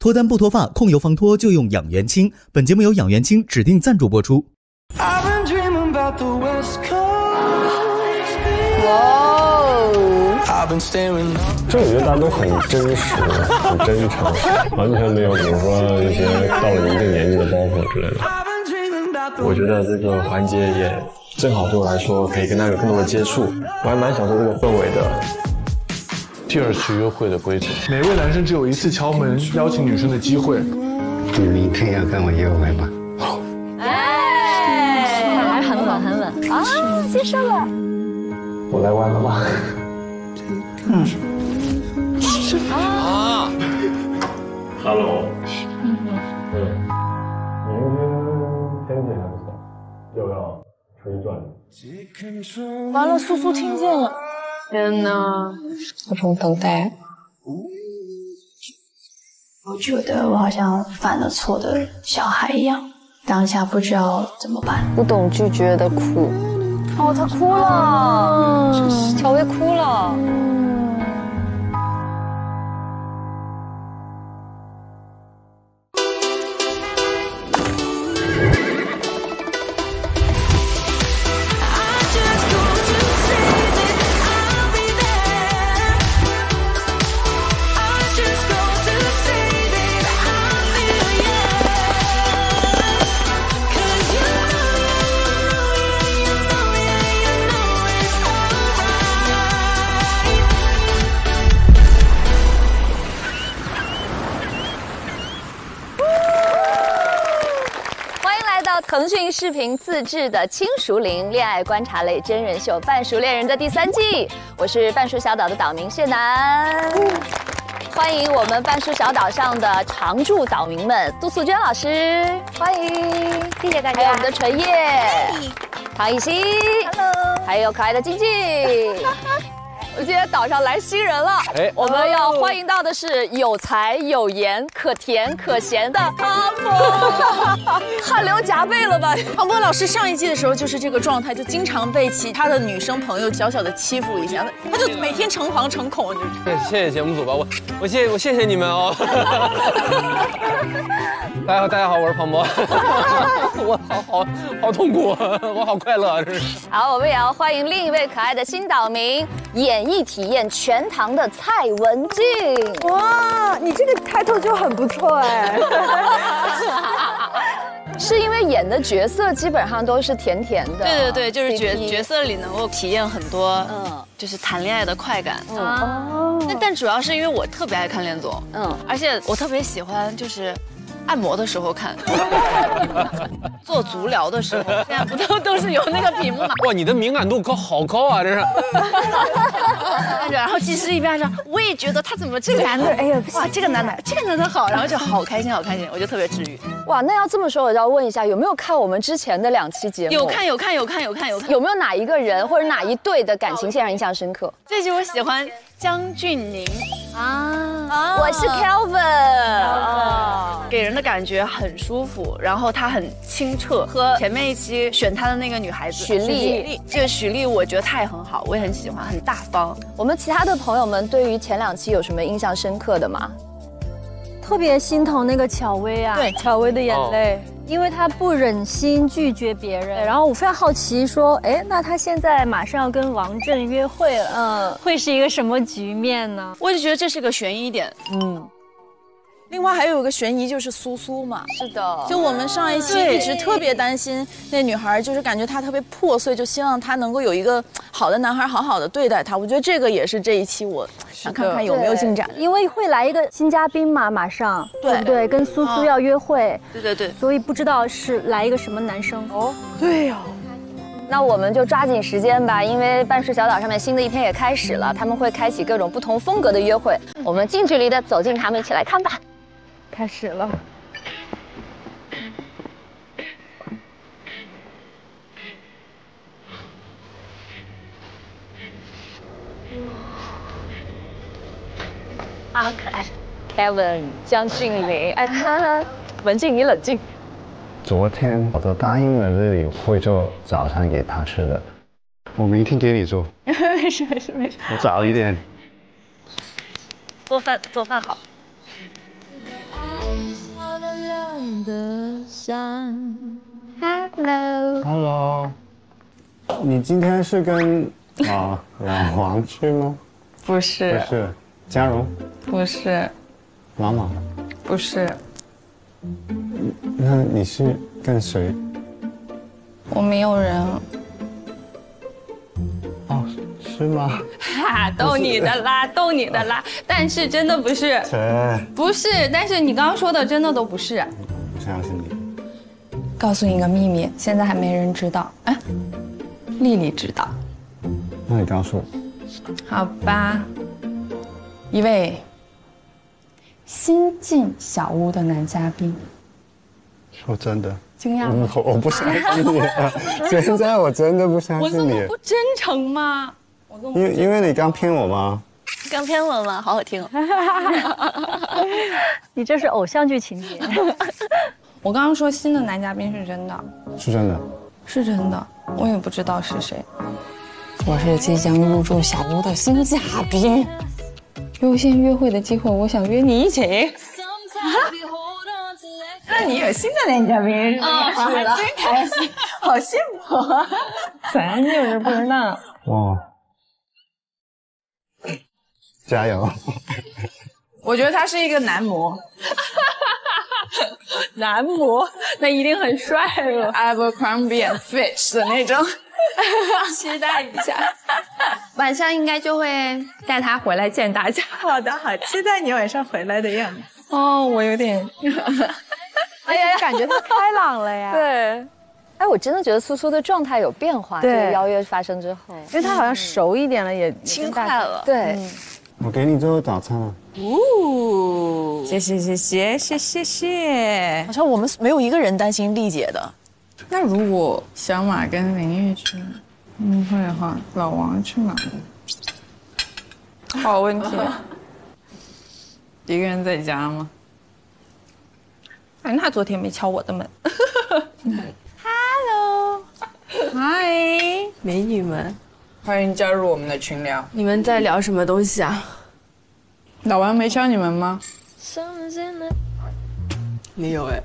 脱单不脱发，控油防脱就用养元清。本节目由养元清指定赞助播出。这我觉得大家都很真实，很真诚，完全没有比如说一些到了一定年纪的包袱之类的。我觉得这个环节也正好对我来说可以跟他有更多的接触，我还蛮享受这个氛围的。第二次约会的规则，每位男生只有一次敲门邀请女生的机会。你明天要跟我约会吗？好。哎，还很稳，很稳啊！接受了。我来玩了吗？嗯。啊。Hello。嗯。明天天气还不错，要不要出去转？完了，苏苏听见了。天哪，各种等待。我觉得我好像犯了错的小孩一样，当下不知道怎么办，不懂拒绝的苦。哦，他哭了，小薇哭了。腾讯视频自制的轻熟龄恋爱观察类真人秀《半熟恋人》的第三季，我是半熟小岛的岛民谢楠。欢迎我们半熟小岛上的常驻岛民们，杜素娟老师，欢迎，谢谢大家。还有我们的纯叶、唐艺昕， Hello， 还有可爱的静静。我今天岛上来新人了，哎，我们要欢迎到的是有才有颜、可甜可咸的汤姆，汗流浃背了吧？汤姆老师上一季的时候就是这个状态，就经常被其他的女生朋友小小的欺负一下，他就每天诚惶诚恐。谢谢节目组吧，我谢谢你们哦。大家好，我是庞博，我好痛苦，我好快乐。好，我们也要欢迎另一位可爱的新岛民，演艺体验全糖的蔡文静。哇，你这个title就很不错哎。是因为演的角色基本上都是甜甜的，对对对，就是角色里能够体验很多，嗯，就是谈恋爱的快感，嗯，哦，但主要是因为我特别爱看恋综，嗯，而且我特别喜欢就是。按摩的时候看，做足疗的时候，现在不都是有那个屏幕吗？哇，你的敏感度好高啊，这是。然后技师一边说，我也觉得他怎么这个男的，哎呀，哇，这个男的好，然后就好开心，我就特别治愈。哇，那要这么说，我就要问一下，有没有看我们之前的2期节目？有看。有没有哪一个人或者哪一对的感情线让印象深刻？这集我喜欢江俊宁啊，我是 Kelvin。给人的感觉很舒服，然后她很清澈。和前面一期选她的那个女孩子许丽，这个许丽我觉得她也很好，我也很喜欢，很大方。我们其他的朋友们对于前2期有什么印象深刻的吗？特别心疼那个巧薇啊，对，巧薇的眼泪，哦，因为她不忍心拒绝别人。然后我非常好奇说，哎，那她现在马上要跟王震约会了，嗯，会是一个什么局面呢？我就觉得这是个悬疑点，嗯。另外还有一个悬疑就是苏苏嘛，是的，就我们上一期一直特别担心那女孩，就是感觉她特别破碎，就希望她能够有一个好的男孩好好的对待她。我觉得这个也是这一期我想看看有没有进展，因为会来一个新嘉宾嘛，马上对，跟苏苏要约会，对，所以不知道是来一个什么男生哦。对哦，那我们就抓紧时间吧，因为半熟小岛上面新的一天也开始了，他们会开启各种不同风格的约会，我们近距离的走进他们，一起来看吧。开始了，好可爱 ！Kelvin 江俊林，哎，他文静，你冷静。昨天我都答应了这里会做早餐给他吃的，我明天给你做。没事。我早一点。做饭好。上的山。Hello。你今天是跟老王去吗？不是。不是。嘉荣。不是。妈妈。不是。那你是跟谁？我没有人。哦，是吗？哈，逗你的啦，逗你的啦。但是真的不是，不是。但是你刚刚说的真的都不是。不相信你。告诉你一个秘密，现在还没人知道。哎，丽丽知道。那你告诉我。好吧。一位新进小屋的男嘉宾。说真的。 惊讶吗？我不相信你，现在我真的不相信你。我这么不真诚吗？因为你刚骗我吗？刚骗我吗？好好听哦。你这是偶像剧情节。我刚刚说新的男嘉宾是真的，是真的，是真的，我也不知道是谁。我是即将入住小屋的新嘉宾，优先约会的机会，我想约你一起。那你有新的男嘉宾是吧？真开心，好羡慕啊！咱就是不知道。哇，加油！我觉得他是一个男模，男模那一定很帅了。Abercrombie & Fitch 的那种，期待一下。晚上应该就会带他回来见大家。好的，好，期待你晚上回来的样子。哦，我有点。 哎呀，感觉他开朗了呀！对，哎，我真的觉得苏苏的状态有变化，这个邀约发生之后，因为他好像熟一点了，也轻快了。对，我给你做早餐了。哦，谢谢谢谢谢谢谢。好像我们没有一个人担心丽姐的。那如果小马跟林玉去，嗯，或者哈老王去哪里？好问题。一个人在家吗？ 那昨天没敲我的门。Hello， Hi， 美女们，欢迎加入我们的群聊。你们在聊什么东西啊？老王没敲你们吗？没有哎，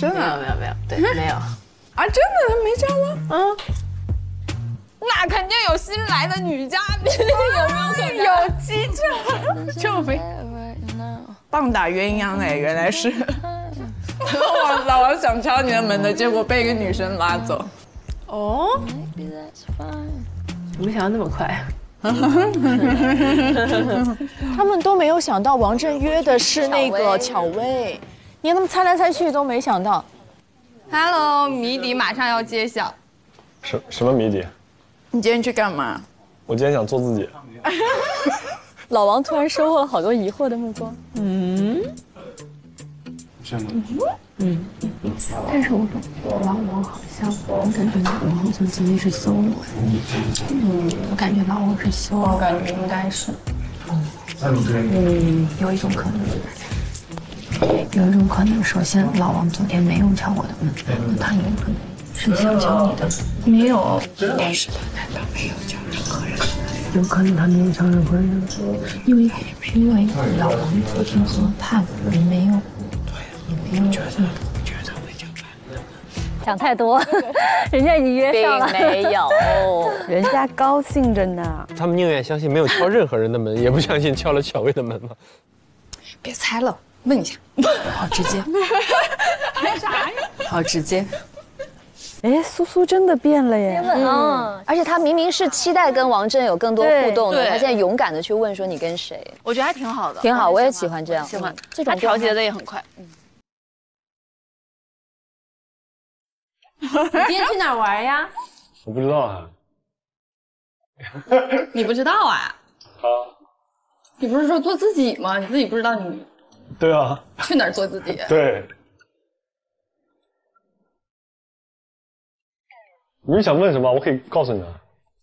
真的没有没有对没有啊，真的他没敲吗？嗯，那肯定有新来的女嘉宾，有没有可能？有机智，臭肥，棒打鸳鸯哎，原来是。 老王想敲你的门的，结果被一个女生拉走。哦，没想到那么快。他们都没有想到王震约的是那个巧薇，你看他们猜来猜去都没想到。Hello， 谜底马上要揭晓。什么谜底？你今天去干嘛？我今天想做自己。老王突然收获了好多疑惑的目光。嗯。 嗯，但是我老王好像，我感觉老王好像今天是搜我。嗯，我感觉老王是搜我，感觉应该是。嗯，有一种可能，有一种可能，首先老王昨天没有敲我的门，那他有可能是想敲你的，没有。但是他难道没有敲任何人？有可能他没有敲任何人，因为老王昨天和他没有。 你觉得会这样？想太多，人家已经约上了，并没有，人家高兴着呢。他们宁愿相信没有敲任何人的门，也不相信敲了巧薇的门吗？别猜了，问一下。好直接。猜啥呀？好直接。哎，苏苏真的变了耶！嗯，而且他明明是期待跟王震有更多互动的，他现在勇敢的去问说你跟谁？我觉得还挺好的，挺好，我也喜欢这样，喜欢这种调节的也很快。 你今天去哪儿玩呀？我不知道啊。你不知道啊？啊。你不是说做自己吗？你自己不知道你。对啊。去哪儿做自己？对。你是想问什么？我可以告诉你啊。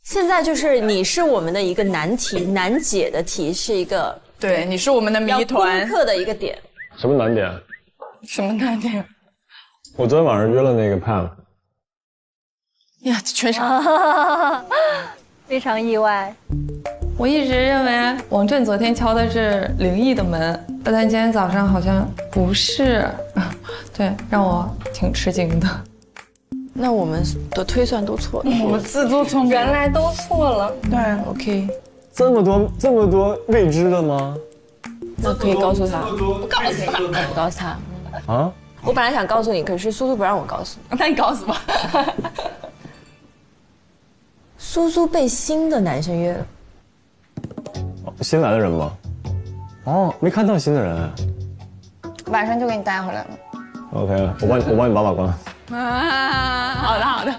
现在就是你是我们的一个难题，难解的题是一个。对，你是我们的谜团。要攻克的一个点。什么难点？什么难点？我昨天晚上约了那个Pam。 呀，全场非常意外。我一直认为王震昨天敲的是灵异的门，但今天早上好像不是，对，让我挺吃惊的。那我们的推算都错了，我们自作聪明，原来都错了。对 ，OK。这么多未知的吗？那可以告诉他，我告诉他。啊？我本来想告诉你，可是苏苏不让我告诉你。那你告诉吧。苏苏被新的男生约了。新来的人吗？哦，没看到新的人。晚上就给你带回来了。OK 了，我帮你把关了。啊，好的好的。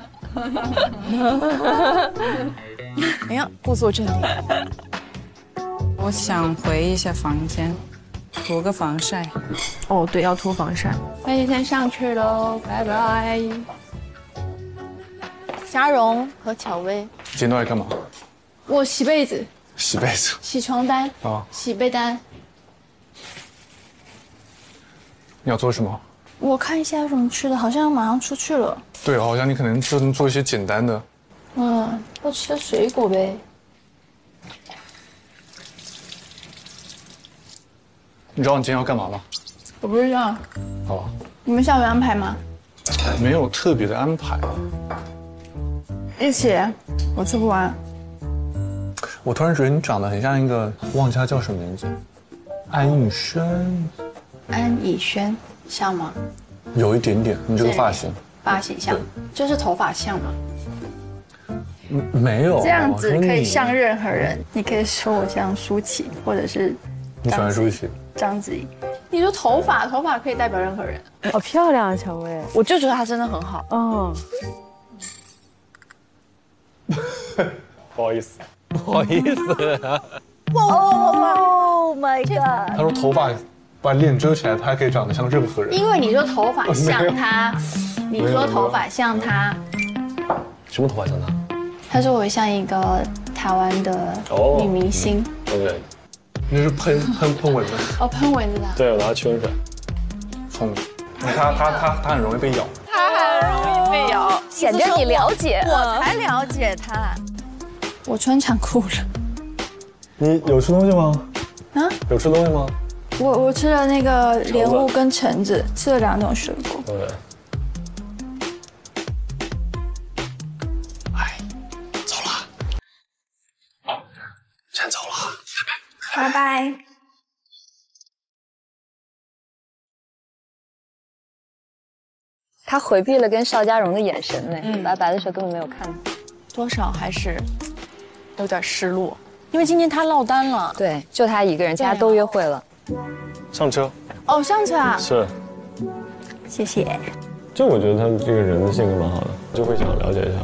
哎呀，故作镇定。我想回一下房间，涂个防晒。哦，对，要涂防晒。那就先上去喽，拜拜。霞蓉和巧薇，今天都来干嘛？我洗被子。洗被子。洗床单。啊。洗被单。你要做什么？我看一下有什么吃的，好像马上出去了。对，好像你可能就能做一些简单的。嗯，多吃点水果呗。你知道你今天要干嘛吗？我不知道。哦。你们下午有安排吗？没有特别的安排。一起，我吃不完。我突然觉得你长得很像一个，忘记他叫什么名字，安以轩。安以轩像吗？有一点点，你这个发型。发型像，就是头发像吗？没有。这样子可以像任何人，你可以说我像舒淇，或者是。你喜欢舒淇？章子怡。你说头发可以代表任何人。好漂亮啊，乔薇！我就觉得她真的很好。嗯。不好意思。哇 ！Oh my god！ 他说头发。把脸遮起来，他可以长得像任何人。因为你说头发像他，你说头发像他，什么头发像他？他说我像一个台湾的女明星。OK， 那是喷蚊子。哦，喷蚊子的。对，我拿圈粉。聪明。他很容易被咬。他很容易被咬，显得你了解。我才了解他。我穿长裤了。你有吃东西吗？啊？有吃东西吗？我吃了那个莲雾跟橙子，吃了2种水果。哎，走了，先走了，拜拜。拜拜。他回避了跟邵佳蓉的眼神呢，拜拜的时候根本没有看。多少还是有点失落，因为今天他落单了。对，就他一个人，其他都约会了。上车哦，上车啊！是，谢谢。就我觉得他这个人的性格蛮好的，就会想了解一下。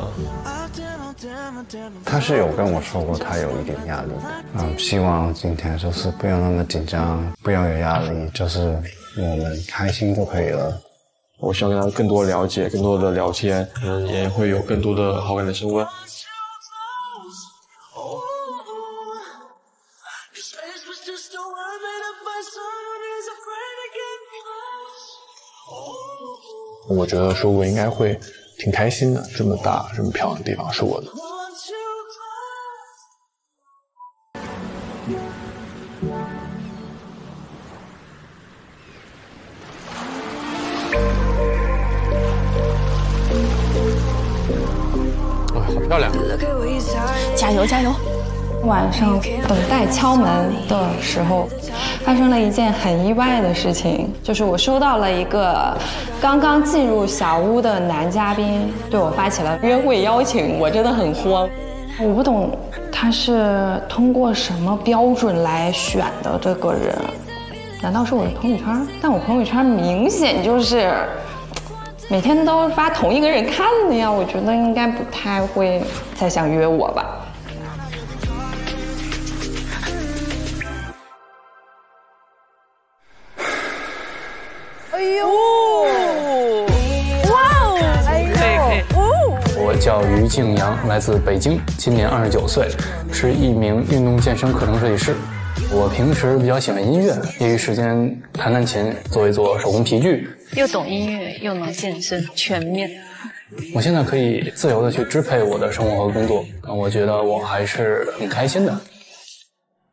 他是有跟我说过，他有一点压力的。希望今天就是不要那么紧张，不要有压力，就是我们开心就可以了。我希望跟他更多了解，更多的聊天，也会有更多的好感的升温。我觉得说我应该会挺开心的，这么大这么漂亮的地方是我的。哇，好漂亮！加油加油！晚上等待敲门的时候，发生了一件很意外的事情，就是我收到了一个刚刚进入小屋的男嘉宾对我发起了约会邀请，我真的很慌。我不懂他是通过什么标准来选的这个人，难道是我的朋友圈？但我朋友圈明显就是每天都发同一个人看的呀，我觉得应该不太会再想约我吧。哎呦！哇哦！哎呦！我叫于静阳，来自北京，今年29岁，是一名运动健身课程设计师。我平时比较喜欢音乐，业余时间弹弹琴，做一做手工皮具。又懂音乐，又能健身，全面。我现在可以自由的去支配我的生活和工作，我觉得我还是很开心的。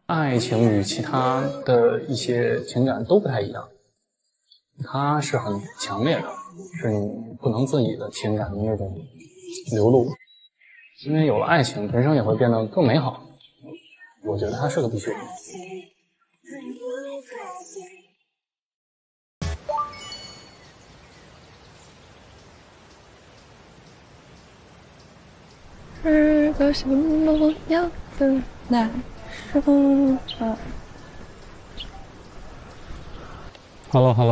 爱情与其他的一些情感都不太一样。它是很强烈的，是你不能自己的情感的那种流露。因为有了爱情，人生也会变得更美好。我觉得它是个必需品。是个什么样的男生啊？ Hello， 嗨，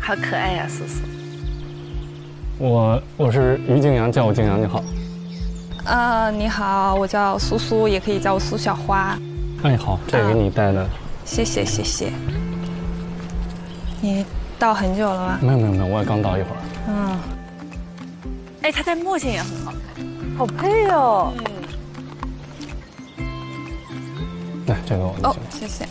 好可爱呀、啊，苏苏。我是于静阳，叫我静阳就好。你好，我叫苏苏，也可以叫我苏小花。哎，好，这给你带的。谢谢。你到很久了吗？没有，我也刚到一会儿。嗯。哎，他戴墨镜也很好看，好配哦。嗯 来，这个我哦，谢谢。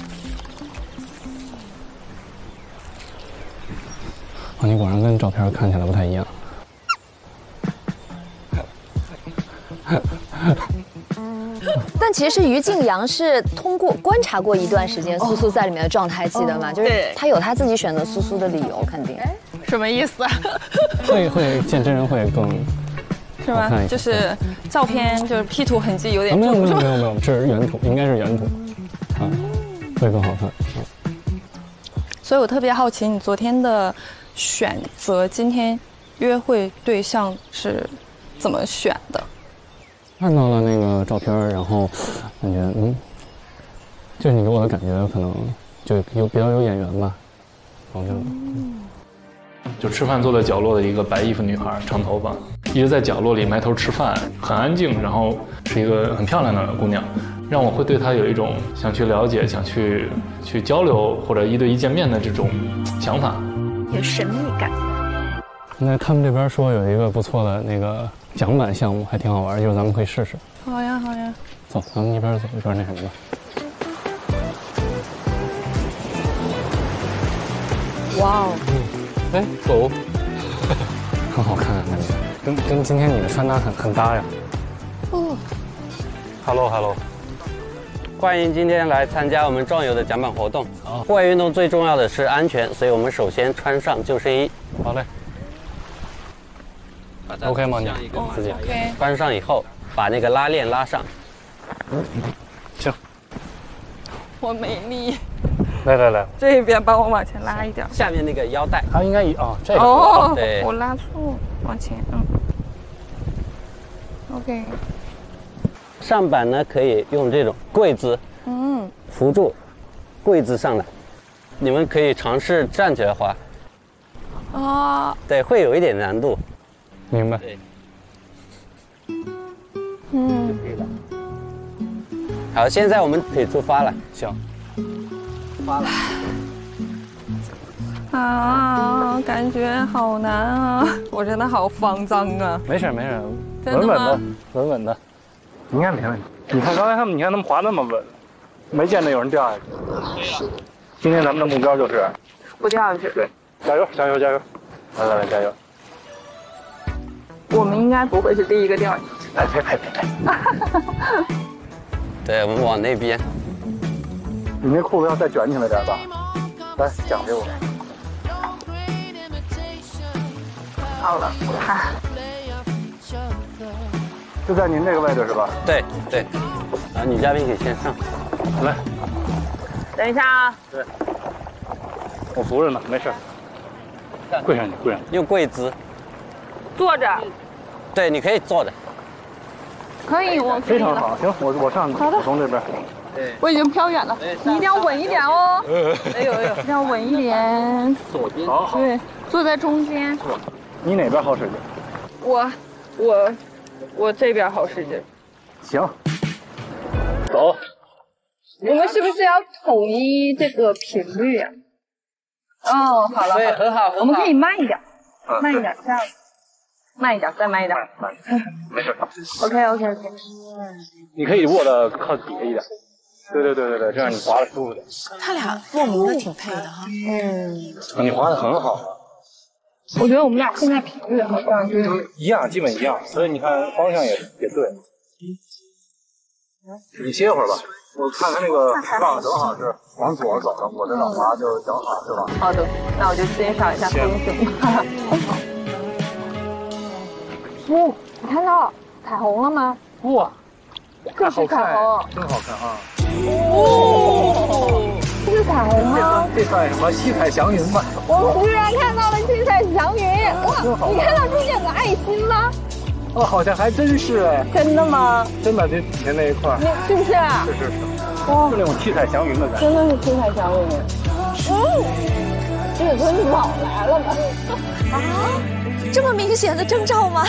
哦，你果然跟照片看起来不太一样。但其实于静阳是通过观察过一段时间苏苏在里面的状态，记得吗？就是他有他自己选择苏苏的理由，肯定。什么意思啊？会见真人会更。 是吗？就是照片，就是P 图痕迹有点重，是吗？没有，这是原图，应该是原图，啊，会更好看。所以我特别好奇，你昨天的选择，今天约会对象是怎么选的？看到了那个照片，然后感觉就是你给我的感觉，可能就比较有眼缘吧，然后就吃饭坐在角落的一个白衣服女孩，长头发。 一直在角落里埋头吃饭，很安静，然后是一个很漂亮的姑娘，让我会对她有一种想去了解、想去交流或者一对一见面的这种想法，有神秘感。那他们这边说有一个不错的那个桨板项目，还挺好玩，一会儿咱们可以试试。好呀，走，咱们一边走一边那什么吧。哇哦，哎，走，很好看啊，感觉。 跟今天你的穿搭很搭呀。哦。Hello。欢迎今天来参加我们壮游的桨板活动。户外运动最重要的是安全，所以我们首先穿上救生衣。好嘞。OK 吗？你自己。OK。穿上以后，把那个拉链拉上。行。我没力。来，这边帮我往前拉一点。下面那个腰带，它应该这个。哦。对，我拉错。 往前，OK。上板呢，可以用这种跪姿，扶住，跪姿上来。你们可以尝试站起来滑。哦。对，会有一点难度。明白。就可以了。好，现在我们可以出发了。行。发了。啊，感觉好难啊！我真的好慌张啊！没事，稳稳的，应该没问题。你看刚才他们，你看他们滑那么稳，没见着有人掉下去。今天咱们的目标就是不掉下去。对，加油！来，加油！我们应该不会是第一个掉下去。哎，别！对，我们往那边。你那裤子要再卷起来点吧，来奖励我。 好了，就在您这个位置是吧？对。啊，女嘉宾可以先上，来。等一下啊。对。我扶着呢，没事。跪上去。用跪姿。坐着。对，你可以坐着。可以，我非常好。行，我上补充这边。对。我已经飘远了，你一定要稳一点哦。哎呦，一定要稳一点。左边。好。对，坐在中间。 你哪边好使劲？我这边好使劲。行，走。我们是不是要统一这个频率呀？哦，好了，对，很好。我们可以慢一点，这样。慢一点，再慢一点。没事。OK。你可以握的靠底下一点。对，这样你滑的舒服点。他俩莫名的挺配的哈。你滑的很好。 我觉得我们俩现在频率好像就是一样，基本一样，所以你看方向也对。你歇会儿吧，我看看那个浪正好是往左走了，我这脑瓜就正好是吧？好的，那我就欣赏一下风景。哦，你看到彩虹了吗？哇，这是彩虹，真好看啊！哦，这是彩虹吗？这算什么七彩祥云吧？我们居然看到了七彩祥云！哇，你看到中间有个爱心吗？ 哦，好像还真是哎！真的吗？真的，这底下那一块，是不是？是是是，哇，就那种七彩祥云的感觉，真的是七彩祥云。嗯，这也跟老来了吧？啊，这么明显的征兆吗？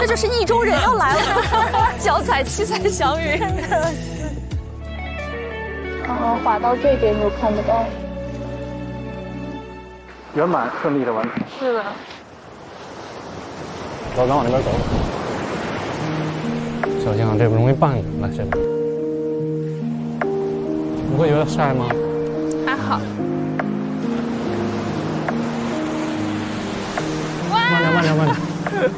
这就是意中人要来了，脚踩七彩祥云。啊，滑到这边就看不到，圆满顺利的完成。是的。 老咱往那边走走，小心啊，这不容易绊着。来，这边。不会觉得晒吗？还好。慢点，慢点，慢点。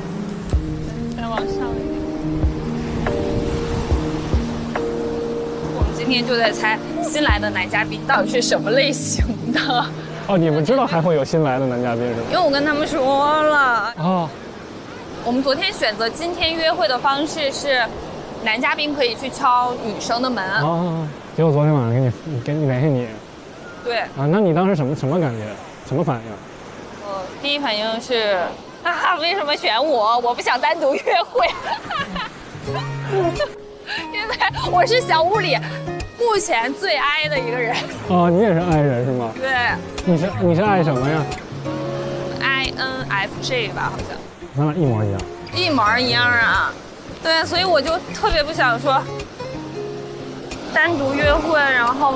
再往上一点。我们今天就在猜新来的男嘉宾到底是什么类型的。哦，你们知道还会有新来的男嘉宾是吗？因为我跟他们说了。哦。 我们昨天选择今天约会的方式是，男嘉宾可以去敲女生的门。哦，结果昨天晚上给你联系你。对。啊，那你当时什么感觉？什么反应？我第一反应是，啊，为什么选我？我不想单独约会。因为我是小屋里目前最哀的一个人。哦，你也是哀人是吗？对。你是爱什么呀 ？INFJ 吧，好像。 咱俩一模一样，一模一样啊！对，所以我就特别不想说单独约会，然后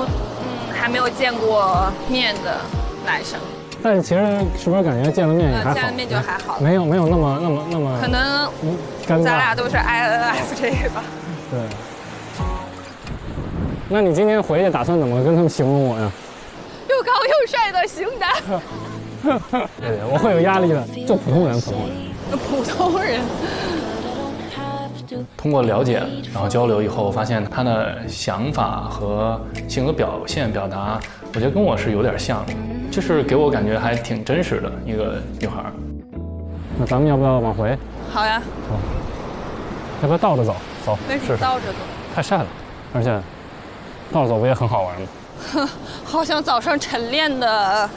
还没有见过面的男生。但是其实是不是感觉见了面也还好？见了面就还好，没有那么。可能咱俩都是 INFJ 吧。对。那你今天回去打算怎么跟他们形容我呀？又高又帅的型男。对，我会有压力的，就普通人，普通人。 普通人通过了解，然后交流以后，发现他的想法和性格表现、表达，我觉得跟我是有点像，就是给我感觉还挺真实的一个女孩。那咱们要不要往回？好呀。好。要不要倒着走？走。为什么倒着走？太晒了，而且倒着走不也很好玩吗？哼，好像早上晨练的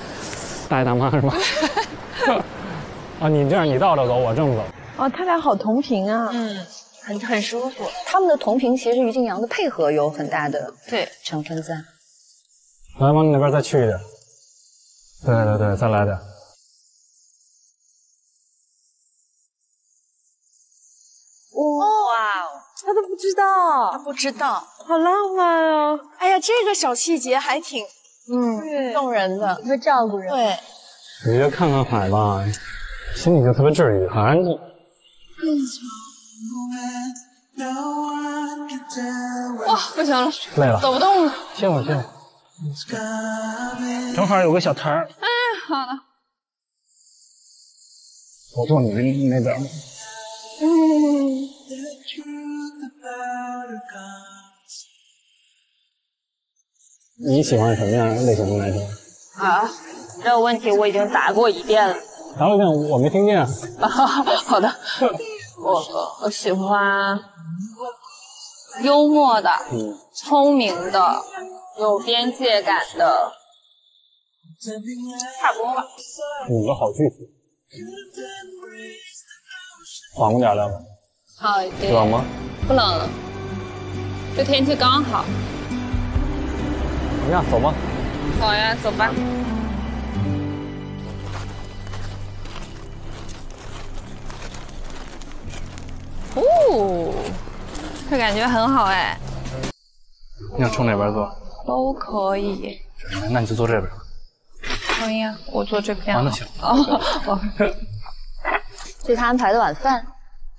大爷大妈是吧？啊，你这样你倒着走，我正着走。哦，他俩好同频啊，很舒服。他们的同频其实于静阳的配合有很大的对成分在。来，往你那边再去一点。对对对，再来点。哇哦，他都不知道，他不知道，好浪漫哦！哎呀，这个小细节还挺动人的，会照顾人。对，你就看看海吧。 心里就特别治愈，好像就，哇，不行了，累了，走不动了，歇会儿，歇会儿，正好有个小摊儿。哎，好的。我坐你那边吧。你喜欢什么样类型的男生？啊，这个问题我已经答过一遍了。 然后我没听见啊。好的，我喜欢幽默的、聪明的、有边界感的，差不多吧。五个好句子，缓过点来吧。好一点。冷吗？不冷了，这天气刚好。怎么样？走吧。好呀，走吧。 哦，这感觉很好哎。你想冲哪边坐？都可以。那你就坐这边。可以啊，我坐这边。啊，那行。哦，我。这是他安排的晚饭，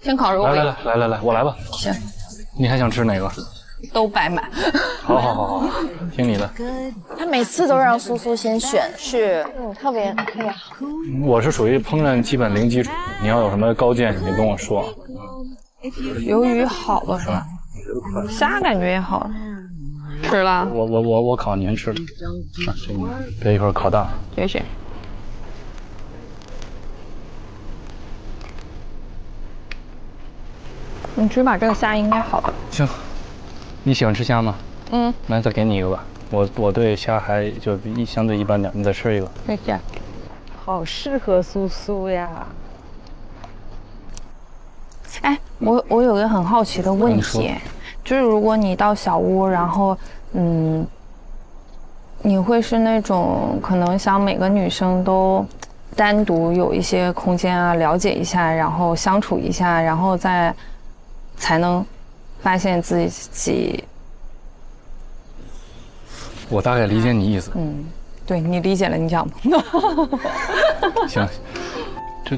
先烤肉。来，我来吧。行。你还想吃哪个？都白买。好，听你的。他每次都让苏苏先选，是，特别可以啊。我是属于烹饪基本零基础，你要有什么高见，你跟我说。 鱿鱼好了是吧？虾感觉也好吃了。我烤您吃了，别一会儿烤大。谢谢。你吃吧，这个虾应该好的。行，你喜欢吃虾吗？嗯，那再给你一个吧。我对虾还就相对一般点，你再吃一个。谢谢。好适合苏苏呀。 哎，我有个很好奇的问题，就是如果你到小屋，然后你会是那种可能想每个女生都单独有一些空间啊，了解一下，然后相处一下，然后再才能发现自己。我大概理解你意思。嗯，对你理解了，你讲吧。行，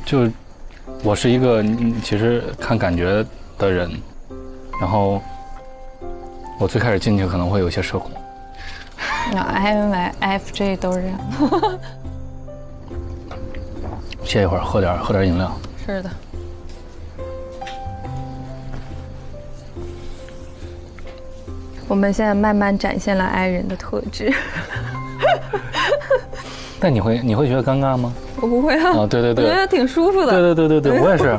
就。 我是一个其实看感觉的人，然后我最开始进去可能会有些社恐。那 INFJ 都是这样。歇一会儿，喝点饮料。是的。我们现在慢慢展现了 I 人的特质。但你会觉得尴尬吗？我不会啊。啊、哦，对对对，我觉得挺舒服的。对，我也是。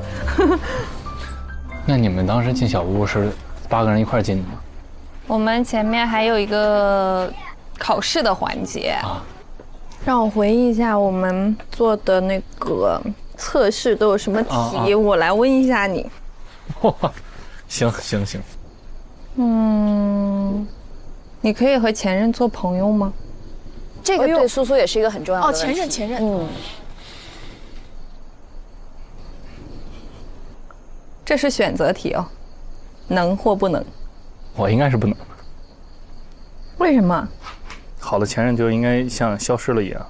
那你们当时进小屋是8个人一块进的吗？我们前面还有一个考试的环节啊。让我回忆一下我们做的那个测试都有什么题，我来问一下你。哇，行。嗯，你可以和前任做朋友吗？ 这个对苏苏也是一个很重要的问题。哦，前任，嗯，这是选择题哦，能或不能？我应该是不能。为什么？好的前任就应该像消失了一样。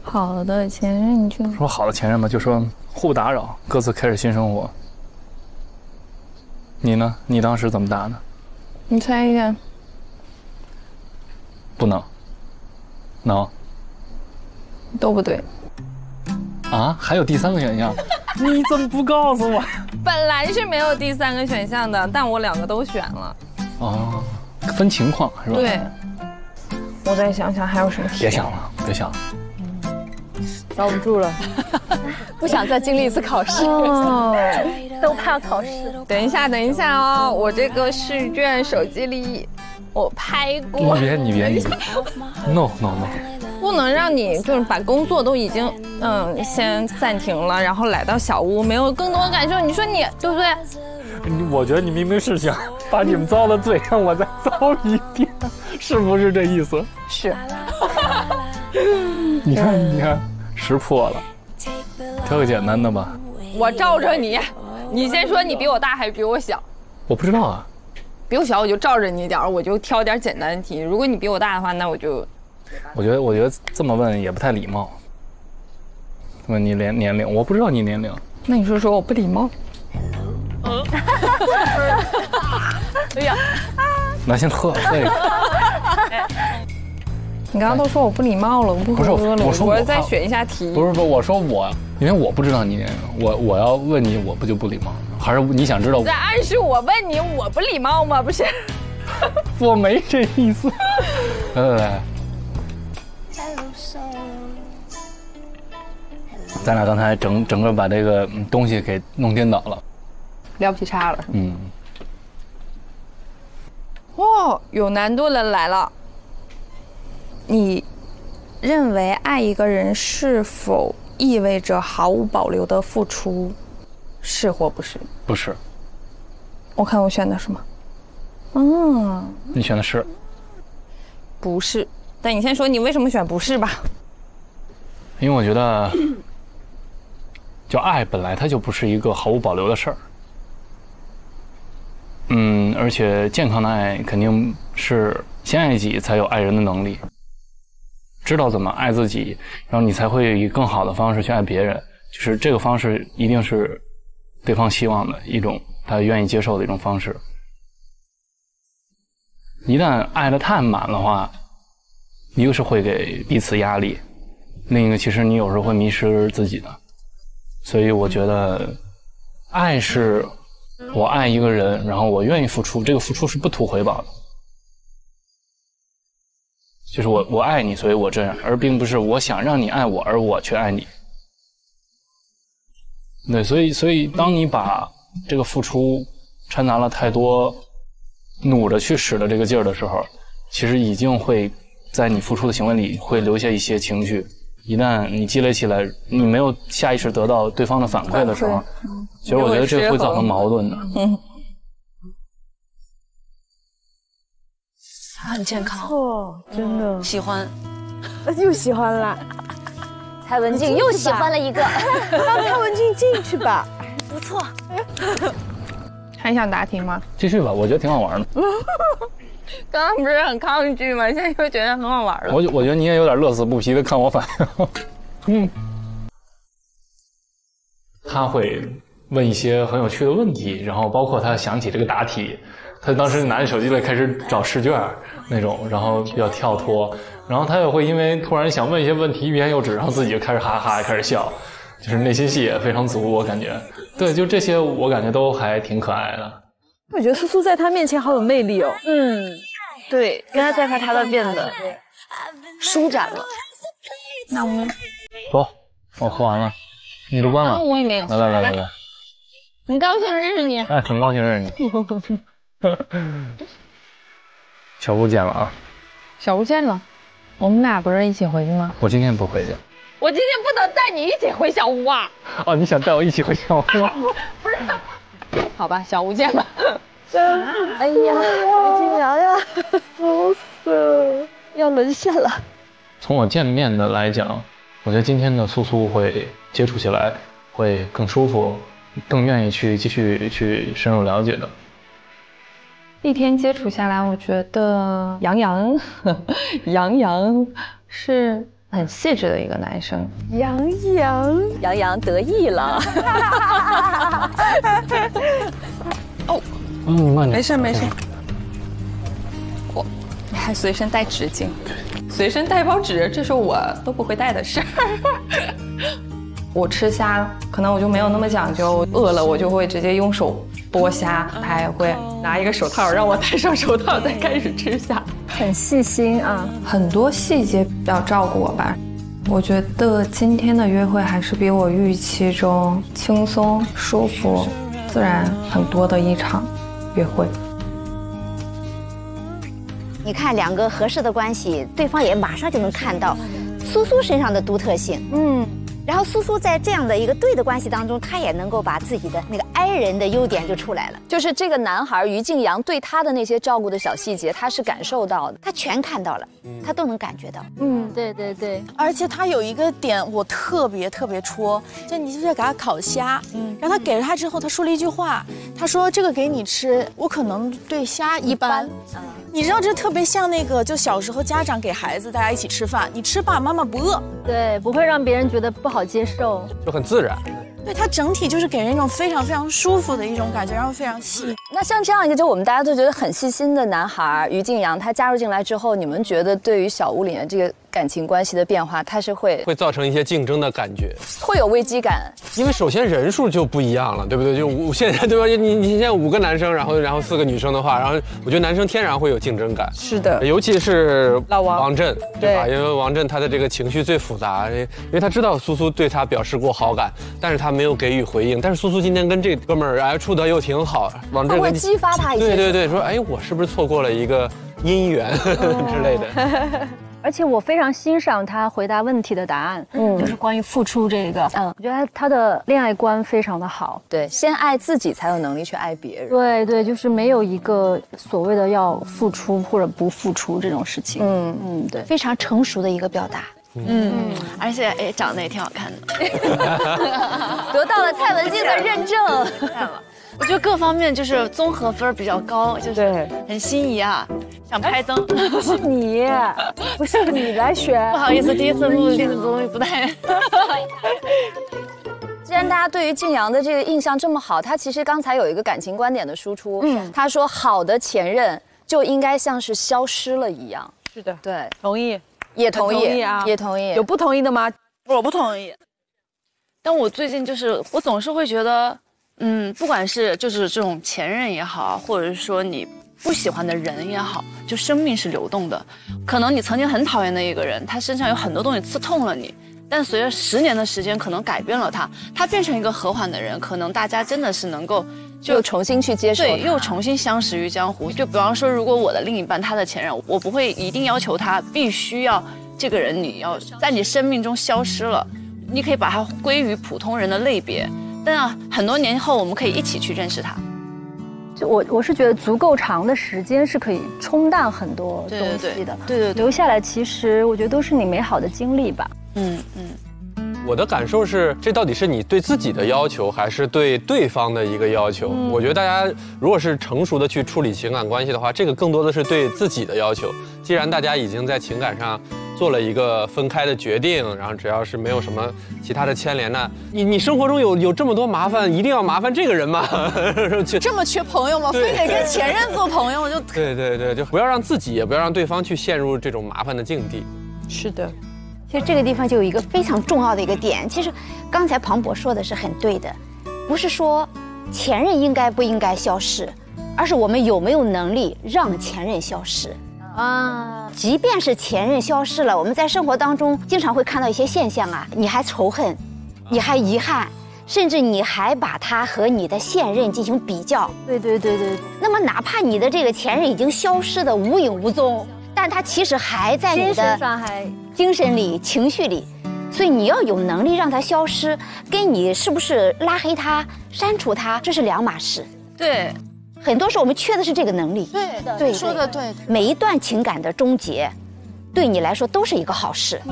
好的前任就说好的前任吧，就说互不打扰，各自开始新生活。你呢？你当时怎么答呢？你猜一下。 不能，能，都不对。啊，还有第三个选项，你怎么不告诉我？本来是没有第三个选项的，但我2个都选了。哦，分情况是吧？对。我再想想还有什么题。别想了。遭不住了，不想再经历一次考试，都怕考试。等一下哦，我这个试卷手机里。 我拍过。你别 ，no， 不能让你就是把工作都已经先暂停了，然后来到小屋没有更多的感受。你说你对不对？我觉得你明明是想把你们遭的罪让我再遭一遍，是不是这意思？是。你看，识破了，挑个简单的吧。我罩着你，你先说你比我大还是比我小？我不知道啊。 比我小，我就罩着你一点儿，我就挑点简单的题。如果你比我大的话，那我就……我觉得这么问也不太礼貌。问你年龄，我不知道你年龄。那你说我不礼貌？嗯。哎呀！那先喝这个。你刚刚都说我不礼貌了，我不喝了。我再选一下题。不是，我说我，因为我不知道你年龄，我要问你，我不就不礼貌？ 还是你想知道？你在暗示我问你，我不礼貌吗？不是，我没这意思。来，咱俩刚才整个把这个东西给弄颠倒了，聊劈叉了。嗯。哦，有难度的来了。你认为爱一个人是否意味着毫无保留的付出？ 是或不是？不是。我看我选的什么？嗯。你选的是？不是。但你先说你为什么选不是吧？因为我觉得，就爱本来它就不是一个毫无保留的事儿。嗯，而且健康的爱肯定是先爱己才有爱人的能力，知道怎么爱自己，然后你才会以更好的方式去爱别人。就是这个方式一定是。 对方希望的一种，他愿意接受的一种方式。一旦爱得太满的话，一个是会给彼此压力，另一个其实你有时候会迷失自己的。所以我觉得，爱是我爱一个人，然后我愿意付出，这个付出是不图回报的。就是我爱你，所以我这样，而并不是我想让你爱我，而我去爱你。对，所以当你把这个付出掺杂了太多努着去使的这个劲儿的时候，其实已经会在你付出的行为里会留下一些情绪。一旦你积累起来，你没有下意识得到对方的反馈的时候，其实我觉得这个会造成矛盾的。嗯，很健康，哦，真的喜欢，又喜欢了。蔡文静又喜欢了一个，让蔡文静进去吧，不错。还想答题吗？继续吧，我觉得挺好玩的。刚刚不是很抗拒吗？现在又觉得很好玩了。我觉得你也有点乐此不疲的看我反应。嗯，他会问一些很有趣的问题，然后包括他想起这个答题，他当时拿起手机来开始找试卷那种，然后比较跳脱，然后他也会因为突然想问一些问题欲言又止，然后自己就开始哈哈开始笑，就是内心戏也非常足，我感觉。对，就这些我感觉都还挺可爱的。我觉得苏苏在他面前好有魅力哦。嗯，对，跟他在一块，他都变得舒展了。那我们走，我喝完了，你都关了。我也没有。来，很高兴认识你。哎，很高兴认识你。小吴见了啊。小吴见了，我们俩不是一起回去吗？我今天不回去。我今天不能带你一起回小屋啊！哦，你想带我一起回小屋吗？不是。好吧，小吴见吧。哎呀，吴金苗呀，好死，要沦陷了。从我见面的来讲，我觉得今天的苏苏会接触起来会更舒服，更愿意去继续去深入了解的。一天接触下来，我觉得杨洋是很细致的一个男生。杨洋得意了。哦，嗯，你慢点，没事没事。我还随身带纸巾，随身带包纸，这是我都不会带的事儿。我吃虾，可能我就没有那么讲究，饿了我就会直接用手剥虾，他也会拿一个手套让我戴上手套再开始吃虾，很细心啊，很多细节要照顾我吧。我觉得今天的约会还是比我预期中轻松、舒服、自然很多的一场约会。你看，两个合适的关系，对方也马上就能看到苏苏身上的独特性。嗯。然后苏苏在这样的一个对的关系当中，她也能够把自己的那个 I 人的优点就出来了。就是这个男孩于静阳对她的那些照顾的小细节，她是感受到的，她全看到了，她都能感觉到。嗯，对对对。而且她有一个点我特别戳，就你就是给她烤虾，然后她给了她之后，她说了一句话，她说这个给你吃，我可能对虾一般。你知道这特别像那个，就小时候家长给孩子大家一起吃饭，你吃吧，妈妈不饿。对，不会让别人觉得不好接受，就很自然。对，它整体就是给人一种非常舒服的一种感觉，然后非常细。那像这样一个，就我们大家都觉得很细心的男孩于静阳，他加入进来之后，你们觉得对于小屋里面这个感情关系的变化，他是会造成一些竞争的感觉，会有危机感。因为首先人数就不一样了，对不对？就现在对吧？你现在5个男生，然后4个女生的话，然后我觉得男生天然会有竞争感。是的，尤其是王震，对吧？因为王震他的这个情绪最复杂，因为他知道苏苏对他表示过好感，但是他没有给予回应。但是苏苏今天跟这哥们儿哎处得又挺好，王震会激发他一些。对，说哎我是不是错过了一个姻缘之类的。而且我非常欣赏他回答问题的答案，就是关于付出这个，我觉得他的恋爱观非常的好。对，先爱自己才有能力去爱别人。对，就是没有一个所谓的要付出或者不付出这种事情。对，非常成熟的一个表达。而且哎，长得也挺好看的，得到了蔡文静的认证。我觉得各方面就是综合分比较高，就是很心仪啊，想拍灯。不是你来选。不好意思，第一次录这个东西不太。既然大家对于静阳的这个印象这么好，他其实刚才有一个感情观点的输出，他说好的前任就应该像是消失了一样。是的，对，同意，也同意啊，也同意。有不同意的吗？我不同意。但我最近就是我总是会觉得。不管是就是这种前任也好，或者是说你不喜欢的人也好，就生命是流动的。可能你曾经很讨厌的一个人，他身上有很多东西刺痛了你，但随着10年的时间，可能改变了他，他变成一个和缓的人，可能大家真的是能够就又重新去接受，对，又重新相识于江湖。就比方说，如果我的另一半他的前任，我不会一定要求他必须要这个人你要在你生命中消失了，你可以把它归于普通人的类别。但啊，很多年后我们可以一起去认识他。就我是觉得足够长的时间是可以冲淡很多东西的，对，留下来其实我觉得都是你美好的经历吧。我的感受是，这到底是你对自己的要求，还是对对方的一个要求？我觉得大家如果是成熟的去处理情感关系的话，这个更多的是对自己的要求。既然大家已经在情感上做了一个分开的决定，然后只要是没有什么其他的牵连呢，你生活中有这么多麻烦，一定要麻烦这个人吗？这么缺朋友吗？非得跟前任做朋友就？对，就不要让自己，也不要让对方去陷入这种麻烦的境地。是的。其实这个地方就有一个非常重要的一个点，其实刚才庞博说的是很对的，不是说前任应该不应该消失，而是我们有没有能力让前任消失啊。即便是前任消失了，我们在生活当中经常会看到一些现象啊，你还仇恨，你还遗憾，甚至你还把他和你的现任进行比较。对。那么哪怕你的这个前任已经消失的无影无踪，但他其实还在你的精神里、情绪里，所以你要有能力让他消失，跟你是不是拉黑他、删除他，这是两码事。对，很多时候我们缺的是这个能力。对，说的对。每一段情感的终结，对你来说都是一个好事。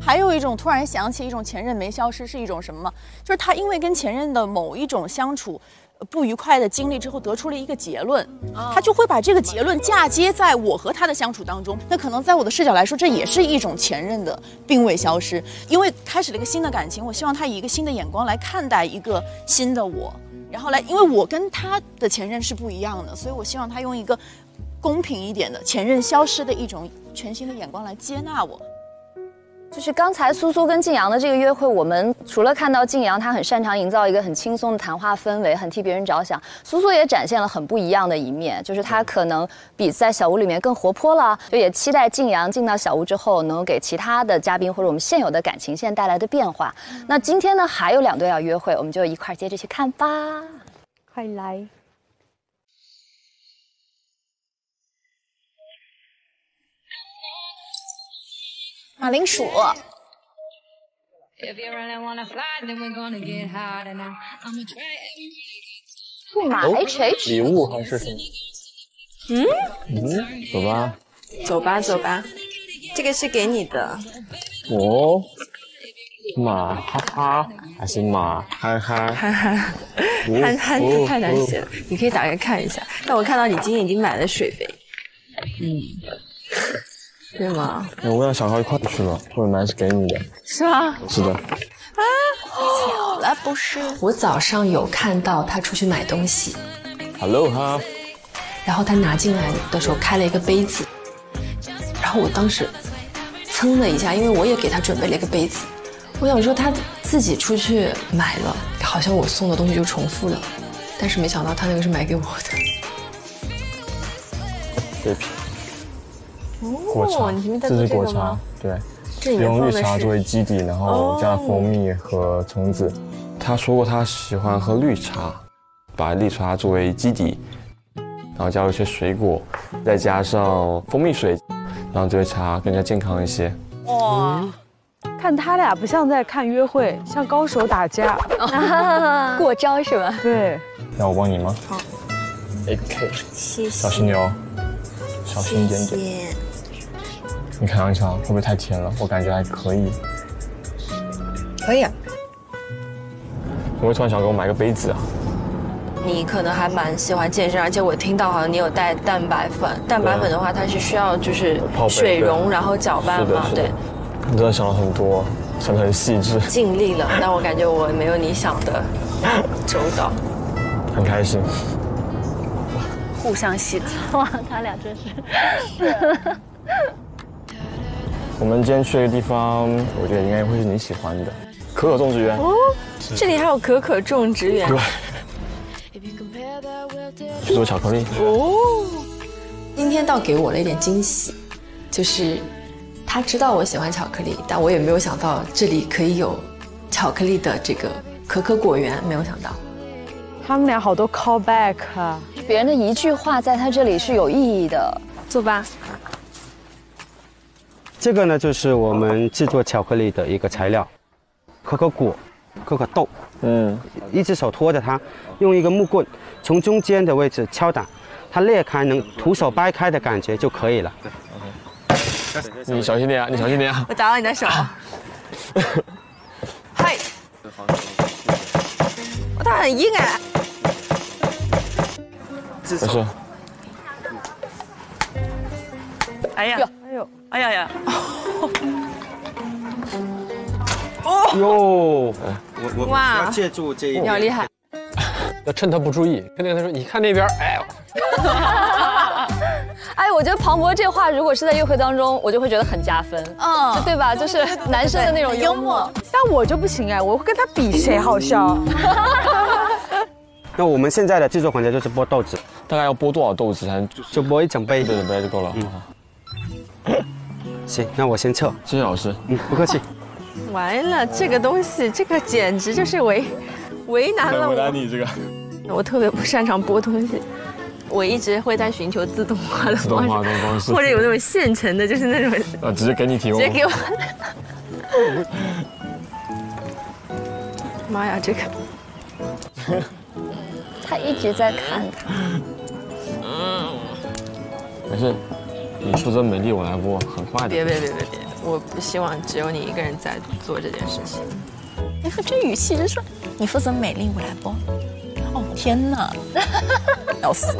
还有一种突然想起一种前任没消失是一种什么吗？就是他因为跟前任的某一种相处不愉快的经历之后，得出了一个结论，他就会把这个结论嫁接在我和他的相处当中。那可能在我的视角来说，这也是一种前任的并未消失，因为开始了一个新的感情，我希望他以一个新的眼光来看待一个新的我，然后来，因为我跟他的前任是不一样的，所以我希望他用一个公平一点的前任消失的一种全新的眼光来接纳我。就是刚才苏苏跟静阳的这个约会，我们除了看到静阳她很擅长营造一个很轻松的谈话氛围，很替别人着想，苏苏也展现了很不一样的一面，就是她可能比在小屋里面更活泼了，就也期待静阳进到小屋之后能够给其他的嘉宾或者我们现有的感情线带来的变化。那今天呢还有2对要约会，我们就一块接着去看吧，快来。马铃薯。不买 HH 礼物还是什么？走吧。走吧，这个是给你的。哦，马哈哈还是马憨憨？憨憨字太难写了，你可以打开看一下。但我看到你今天已经买了水杯。对吗？我让小豪一块去了，我本来是给你的，是吗？是的。啊，巧了不是？我早上有看到他出去买东西 ，Hello 哈，然后他拿进来的时候开了一个杯子，然后我当时噌了一下，因为我也给他准备了一个杯子，我想说他自己出去买了，好像我送的东西就重复了，但是没想到他那个是买给我的。对。果茶，这是果茶，对，用绿茶作为基底，然后加蜂蜜和橙子。他说过他喜欢喝绿茶，把绿茶作为基底，然后加入一些水果，再加上蜂蜜水，然后这杯茶更加健康一些。哇，看他俩不像在看约会，像高手打架，过招是吧？对。那我帮你吗？好。AK， 谢谢。小心点哦，小心一点点。你尝一尝，会不会太甜了？我感觉还可以。可以啊。我会突然想给我买个杯子啊。你可能还蛮喜欢健身，而且我听到好像你有带蛋白粉。蛋白粉的话，它是需要就是水溶，然后搅拌嘛，对。你真的想了很多，想得很细致。尽力了，但我感觉我没有你想的周到。很开心。互相吸引。哇，他俩真是。我们今天去一个地方，我觉得应该会是你喜欢的。可可种植园哦，这里还有可可种植园。对，去做巧克力哦。今天倒给我了一点惊喜，就是他知道我喜欢巧克力，但我也没有想到这里可以有巧克力的这个可可果园，没有想到。他们俩好多 callback 啊！别人的一句话在他这里是有意义的。坐吧。 这个呢，就是我们制作巧克力的一个材料，可可果、可可豆。嗯，一只手托着它，用一个木棍从中间的位置敲打，它裂开能徒手掰开的感觉就可以了。对，你小心点啊！你小心点啊！我打到你的手。嗨，我它很硬哎。没事。哎呀！ 哎呀呀！哦哟，我要借助这一，你好厉害！要趁他不注意，跟他说：“你看那边，哎呦。”哎，我觉得庞博这话如果是在约会当中，我就会觉得很加分，嗯，对吧？就是男生的那种幽默。但我就不行哎，我会跟他比谁好笑。那我们现在的制作环节就是剥豆子，大概要剥多少豆子才能？就剥一整杯，一整杯就够了。嗯。 行，那我先撤。谢谢老师，嗯，不客气。完了，这个东西，这个简直就是为难了我。为难你这个，我特别不擅长剥东西，我一直会在寻求自动化的方式，或者有那种现成的，就是那种直接给你提供，直接给我。妈呀，这个！他一直在看他。嗯，没事。 你负责美丽，我来播，很快的。别！我不希望只有你一个人在做这件事情。你看这语气真是，你负责美丽，我来播。哦天哪，要死！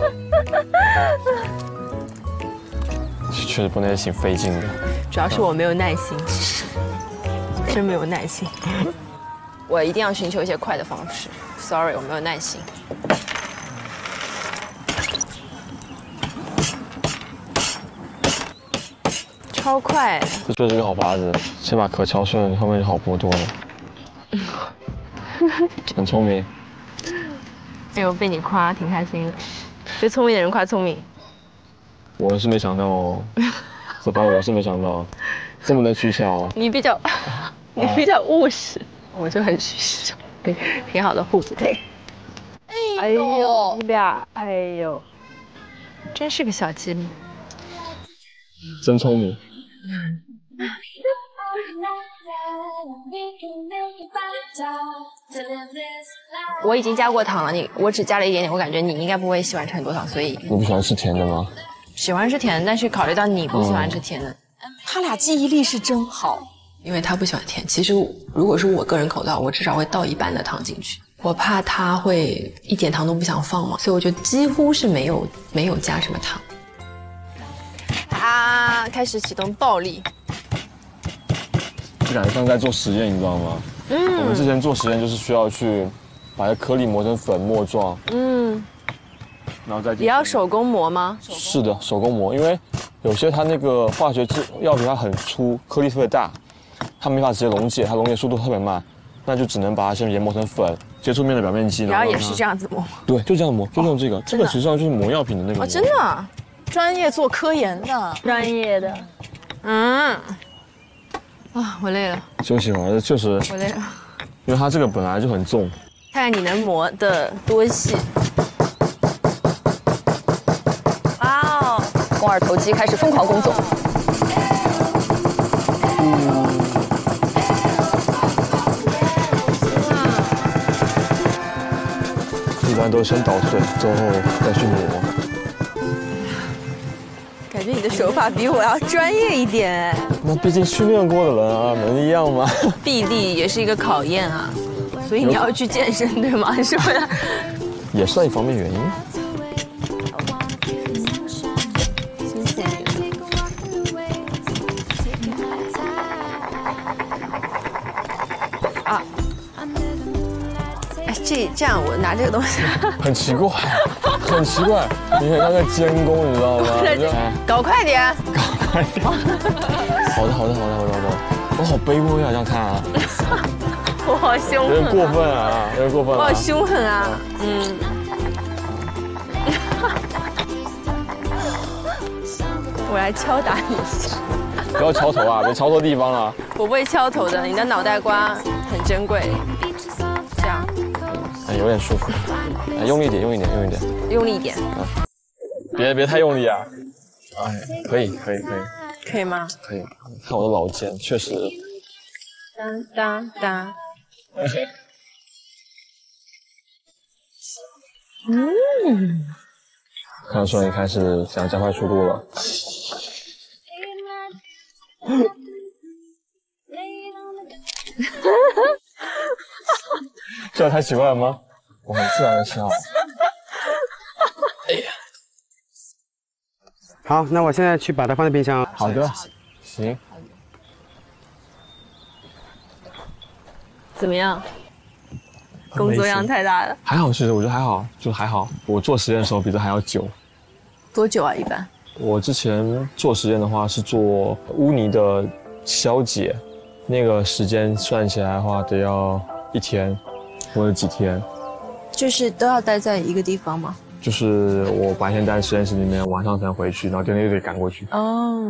确实播那些挺费劲的。主要是我没有耐心，真没有耐心。我一定要寻求一些快的方式。Sorry， 我没有耐心。 超快！这确实是个好法子，先把壳敲碎了，后面就好剥多了。很聪明。哎呦，被你夸挺开心的，被聪明的人夸聪明。我是没想到哦，子凡，我是没想到这么能取巧。你比较务实，我就很取巧，对，挺好的互补。哎呦，你俩，哎呦，真是个小机灵，真聪明。 我已经加过糖了，我只加了一点点，我感觉你应该不会喜欢吃很多糖，所以你不喜欢吃甜的吗？喜欢吃甜的，但是考虑到你不喜欢吃甜的，他俩记忆力是真好，因为他不喜欢甜。其实如果是我个人口到，我至少会倒一半的糖进去，我怕他会一点糖都不想放嘛，所以我就几乎是没有加什么糖。 啊！开始启动暴力，就感觉像在做实验，你知道吗？嗯。我们之前做实验就是需要去把颗粒磨成粉末状，嗯，然后再也要手工磨吗？是的，手工磨，因为有些它那个化学制药品它很粗，颗粒特别大，它没法直接溶解，它溶解速度特别慢，那就只能把它先研磨成粉，接触面的表面积，然后也是这样子磨。对，就这样磨，就用这个，这个实际上就是磨药品的那个。哦，真的。 专业做科研的，专业的，嗯，啊，我累了，休息会儿，确实，我累了，因为它这个本来就很重，看看你能磨的多细。哇哦，肱二头肌开始疯狂工作。一般都先捣碎，之后再去磨。 感觉你的手法比我要专业一点。那毕竟训练过的人啊，能一样吗？臂力也是一个考验啊，所以你要去健身对吗？是不是？也算一方面原因。谢谢你。啊！哎，这样我拿这个东西很奇怪。 很奇怪，你很像在监工，你知道吗？搞快点，搞快点！好的，我好卑微啊，这样看啊。好凶狠！人过分啊，人过分！我好凶狠啊！嗯。我来敲打你一下。不要敲头啊！别敲错地方了。我不会敲头的，你的脑袋瓜很珍贵。这样。哎，有点舒服。哎，用力一点，用力一点，用力一点。用力一点。嗯。别太用力啊！哎，可以。 可以吗？可以，看我的老茧，确实。当当当。嗯。看得出来你开始想加快速度了。这样太奇怪了吗？我很自然的笑。哎呀。 好，那我现在去把它放在冰箱。好的，行。怎么样？工作量太大了。还好，其实我觉得还好，就还好。我做实验的时候比这还要久。多久啊？一般？我之前做实验的话是做污泥的消解，那个时间算起来的话得要一天或者几天。就是都要待在一个地方吗？ 就是我白天待在实验室里面，晚上才回去，然后第二天又得赶过去。哦，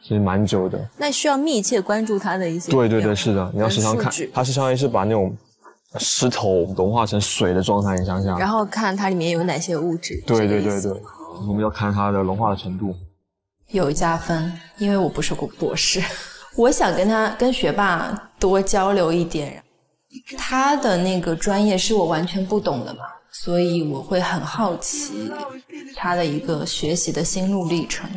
其实蛮久的。那需要密切关注它的一些。对，是的，你要时常看。它是相当于是把那种石头融化成水的状态，你想想。然后看它里面有哪些物质。对，我们要看它的融化的程度。有加分，因为我不是个博士，我想跟学霸多交流一点。他的那个专业是我完全不懂的嘛。 所以我会很好奇他的一个学习的心路历程。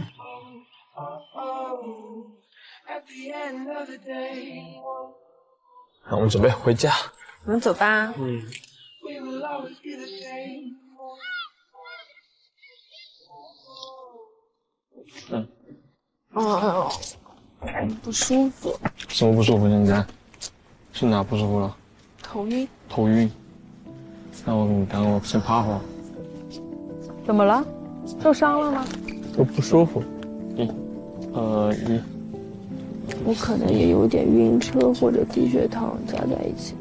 那我们准备回家。我们走吧。嗯。嗯。哦，不舒服。什么不舒服？现在是哪不舒服了？头晕。头晕。 那我等我先趴会儿。怎么了？受伤了吗？我不舒服。我可能也有点晕车或者低血糖加在一起。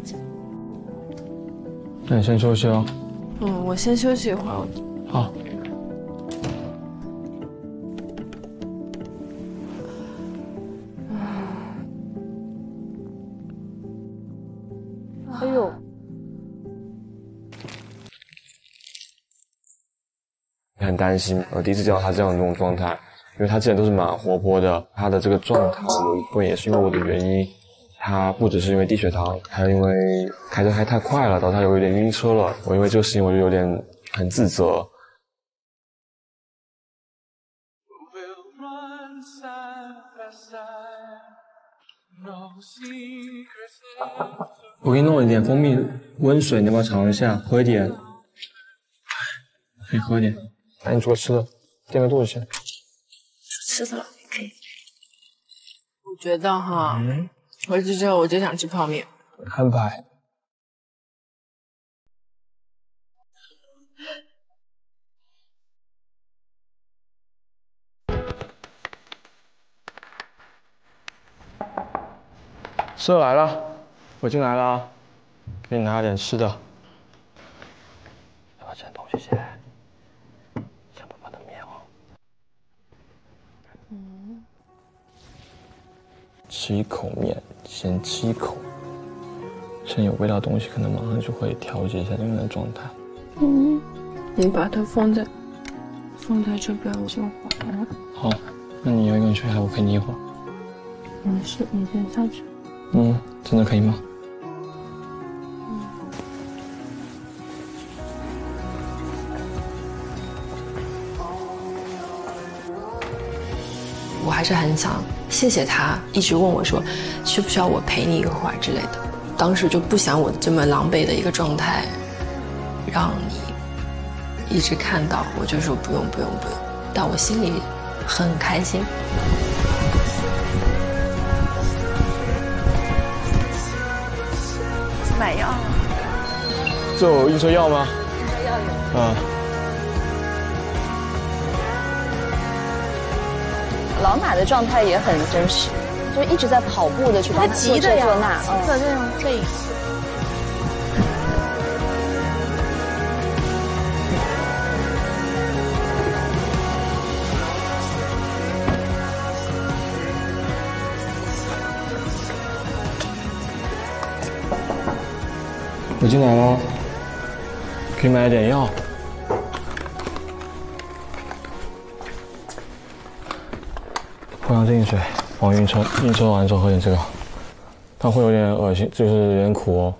那你先休息哦。嗯，我先休息一会儿。好。哎呦。 很担心，我第一次见到他这样的这种状态，因为他之前都是蛮活泼的，他的这个状态有一部分也是因为我的原因，他不只是因为低血糖，还因为开车开太快了，导致他有点晕车了。我因为这个事情我就有点很自责。我给你弄了一点蜂蜜温水，你要不要尝一下？喝一点，可以喝一点。 那你煮个吃的，垫个肚子先。吃的了，可以。我觉得哈，回去之后我就想吃泡面。安排。师傅来了，我进来了啊，给你拿点吃的。把这东西先。 吃一口面，先吃一口，趁有味道的东西，可能马上就会调节一下这边的状态。嗯，你把它放在这边，我先回来。好，那你要一个人去还我陪你一会儿。没事，你先下去。嗯，真的可以吗？嗯。我还是很想。 谢谢他一直问我说，需不需要我陪你一会儿之类的。当时就不想我这么狼狈的一个状态，让你一直看到。我就说不用，但我心里很开心。买药？这有晕车药吗？晕车药有。啊。老马的状态也很真实，就一直在跑步的去帮他做这做那，做这种背影。我进来了，给你买点药。藿香正气水，往晕车完之后喝点这个，它会有点恶心，就是有点苦哦。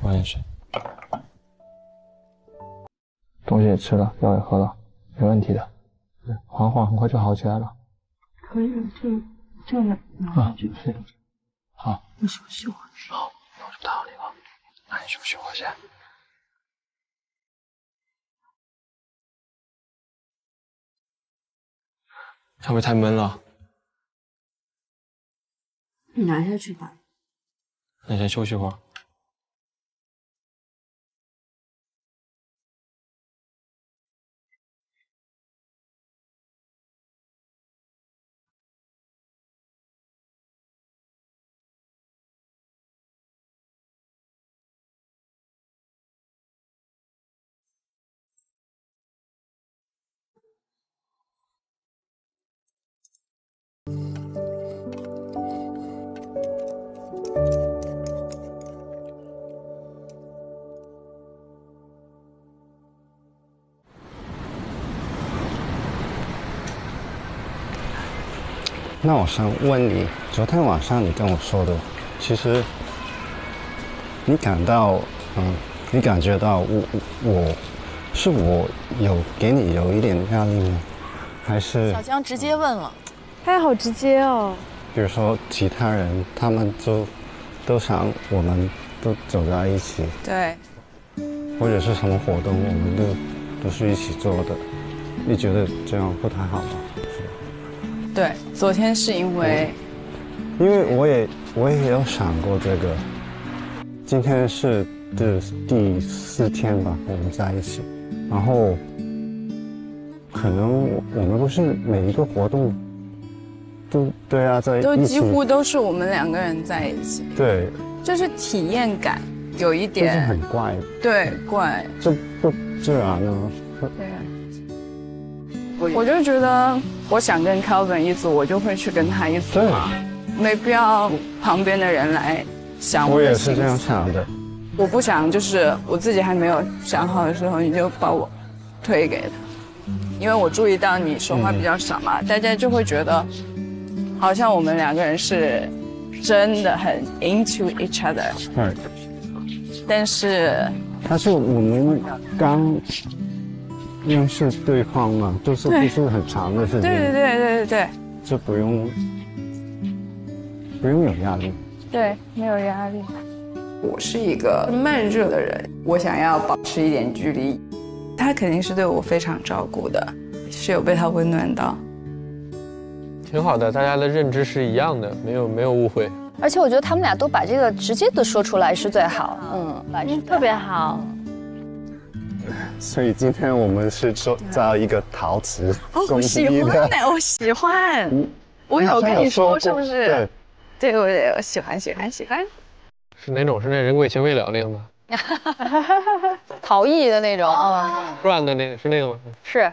多喝点水，东西也吃了，药也喝了，没问题的。缓缓，很快就好起来了。可以，这样啊，这个。好，你休息会儿。好，那我就不打扰你了。那你休息会儿先。会不会太闷了？你拿下去吧。那你先休息会儿。 那我想问你，昨天晚上你跟我说的，其实你感觉到我有给你有一点压力吗？还是小江直接问了，他好直接哦。比如说其他人，他们都想我们都走在一起，对，或者是什么活动，我们都是一起做的，你觉得这样不太好吗？ 对，昨天是因为我也有想过这个。今天是第4天吧，我们在一起，然后可能我们不是每一个活动都对啊，在一起都几乎都是我们2个人在一起。对，就是体验感有一点，就是很怪。对，怪。这不自然呢。对啊。 我就觉得，我想跟 Kelvin 一组，我就会去跟他一组嘛，没必要旁边的人来想我。我也是这样想的。我不想，就是我自己还没有想好的时候，你就把我推给他，因为我注意到你说话比较少嘛，大家就会觉得，好像我们2个人是真的很 into each other。嗯。但是，但是我们刚。 认识对方嘛，就是不是很长的事情。对，就不用有压力。对，没有压力。我是一个慢热的人，我想要保持一点距离。他肯定是对我非常照顾的，是有被他温暖到。挺好的，大家的认知是一样的，没有误会。而且我觉得他们俩都把这个直接的说出来是最好，嗯，特别好。 所以今天我们是做造一个陶瓷工艺的，我喜欢，我有跟你说是不是？对，我喜欢。是哪种？是那人鬼情未了那个吗？陶艺的那种啊，转的那个是那个吗？是。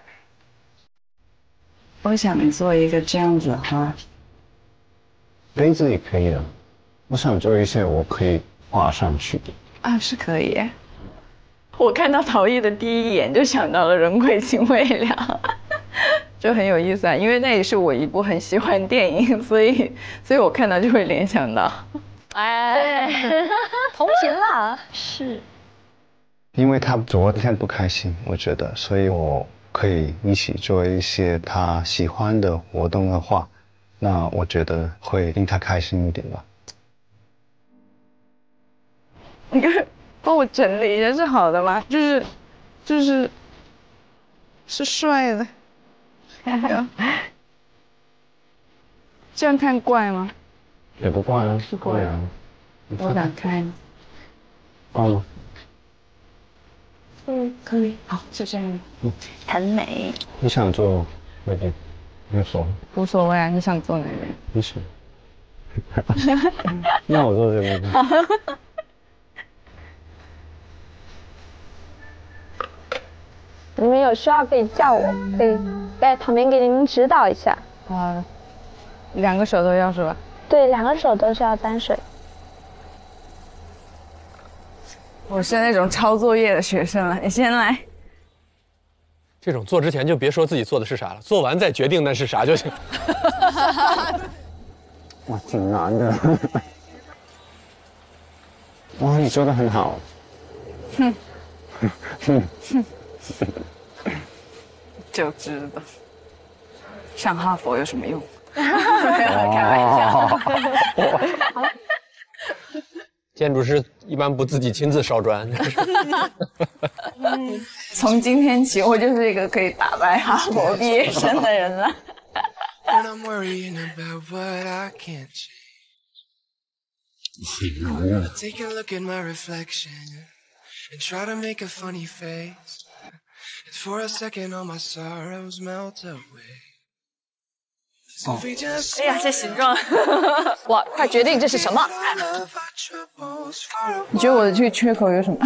我想做一个这样子的花，杯子也可以的。我想做一些我可以画上去的啊，是可以。 我看到陶艺的第1眼就想到了人鬼情未了，就很有意思啊，因为那也是我一部很喜欢的电影，所以我看到就会联想到，哎，同频了，是，因为他昨天不开心，我觉得，所以我可以一起做一些他喜欢的活动的话，那我觉得会令他开心一点吧。你看。 帮我整理一下是好的吗？就是帅的，这样看怪吗？也不怪啊，是怪啊。我打开呢。怪吗？嗯，可以。好，就这样。嗯，很美。你想做哪边？你说。无所谓啊，你想做哪边？你想。那我做这边。 你们有需要可以叫我，可以在旁边给你们指导一下。啊，两个手都要是吧？对，两个手都是要沾水。我是那种抄作业的学生了，你先来。这种做之前就别说自己做的是啥了，做完再决定那是啥就行。哇，挺难的。哇，你做的很好。哼。哼。哼。就知道。上哈佛有什么用？没有，开玩笑。建筑师一般不自己亲自烧砖。从今天起，我就是一个可以打败哈佛毕业生的人了。哦、哎呀，这形状！哇，快决定这是什么？你觉得我的这个缺口有什么？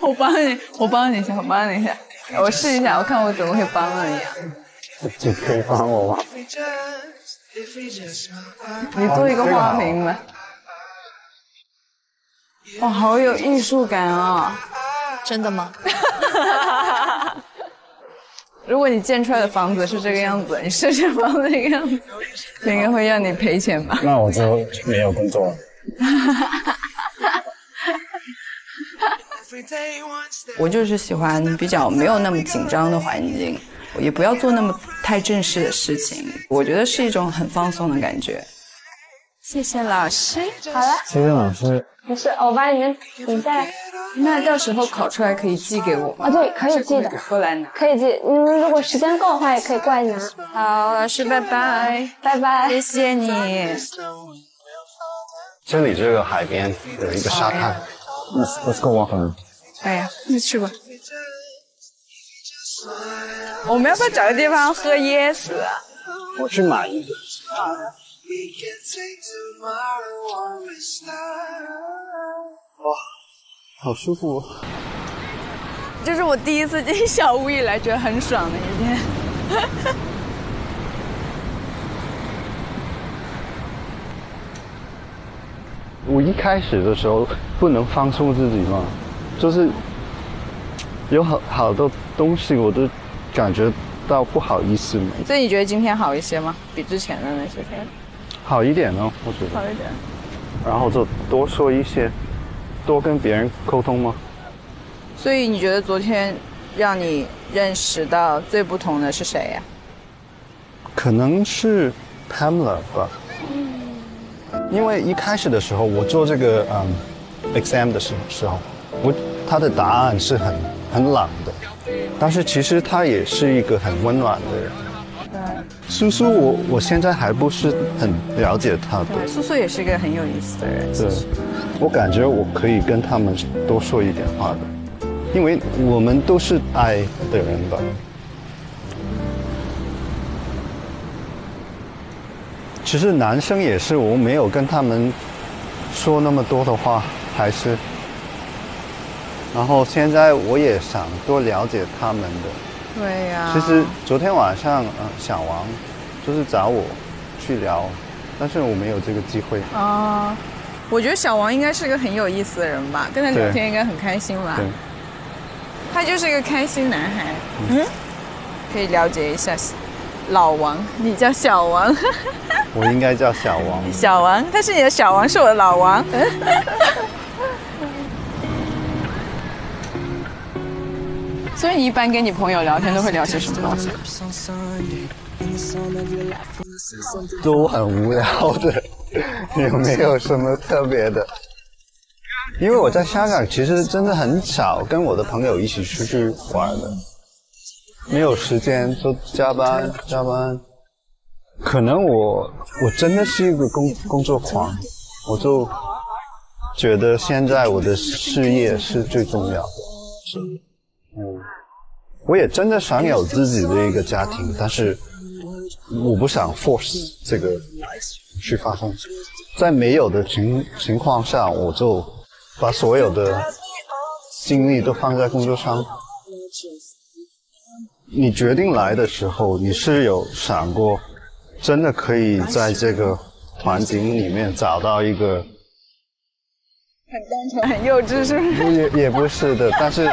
我帮你，我帮你一下，我试一下，我看我怎么会帮到你。你可以帮我吗？你做一个花瓶吧。哇，好有艺术感啊！真的吗？如果你建出来的房子是这个样子，你设计房子这个样子，应该会让你赔钱吧？那我就没有工作了。我就是喜欢比较没有那么紧张的环境，我也不要做那么太正式的事情，我觉得是一种很放松的感觉。谢谢老师，好了。谢谢老师。不是，我把你们比下来。那到时候考出来可以寄给我吗？啊，对，可以寄的。过来拿。可以寄，嗯，如果时间够的话也可以过来拿。好，老师，拜拜，拜拜，谢谢你。这里这个海边有一个沙滩，Let's go walk around。哎呀，那去吧。我们要不要找个地方喝椰子？我去买一个。好的。We can take tomorrow or it's not. 哇，好舒服哦！这是我第一次进小屋以来觉得很爽的一天。我一开始的时候不能放松自己嘛，就是有好多东西我都感觉到不好意思。所以你觉得今天好一些吗？比之前的那些天？好一点呢，我觉得。好一点。然后就多说一些，多跟别人沟通吗？所以你觉得昨天让你认识到最不同的是谁呀？可能是 Pamela 吧。因为一开始的时候，我做这个exam 的时候，他的答案是很冷的，但是其实他也是一个很温暖的人。苏苏，我现在还不是很了解他的。苏苏也是一个很有意思的人。对，我感觉我可以跟他们多说一点话的，因为我们都是爱的人吧。其实男生也是，我没有跟他们说那么多的话，还是。然后现在我也想多了解他们的。对呀、啊，其实昨天晚上，小王就是找我去聊，但是我没有这个机会啊。我觉得小王应该是个很有意思的人吧，跟他聊天应该很开心吧。对，他就是一个开心男孩。嗯，可以了解一下老王，你叫小王，我应该叫小王。小王，他是你的小王，是我的老王。所以你一般跟你朋友聊天都会聊些什么东西？都很无聊的，也没有什么特别的。因为我在香港其实真的很少跟我的朋友一起出去玩的，没有时间，就加班。可能我真的是一个工作狂，我就觉得现在我的事业是最重要的。我也真的想有自己的一个家庭，但是我不想 force 这个去发生。在没有的情况下，我就把所有的精力都放在工作上。你决定来的时候，你是有想过，真的可以在这个环境里面找到一个很单纯、很幼稚，是不是？也不是的，但是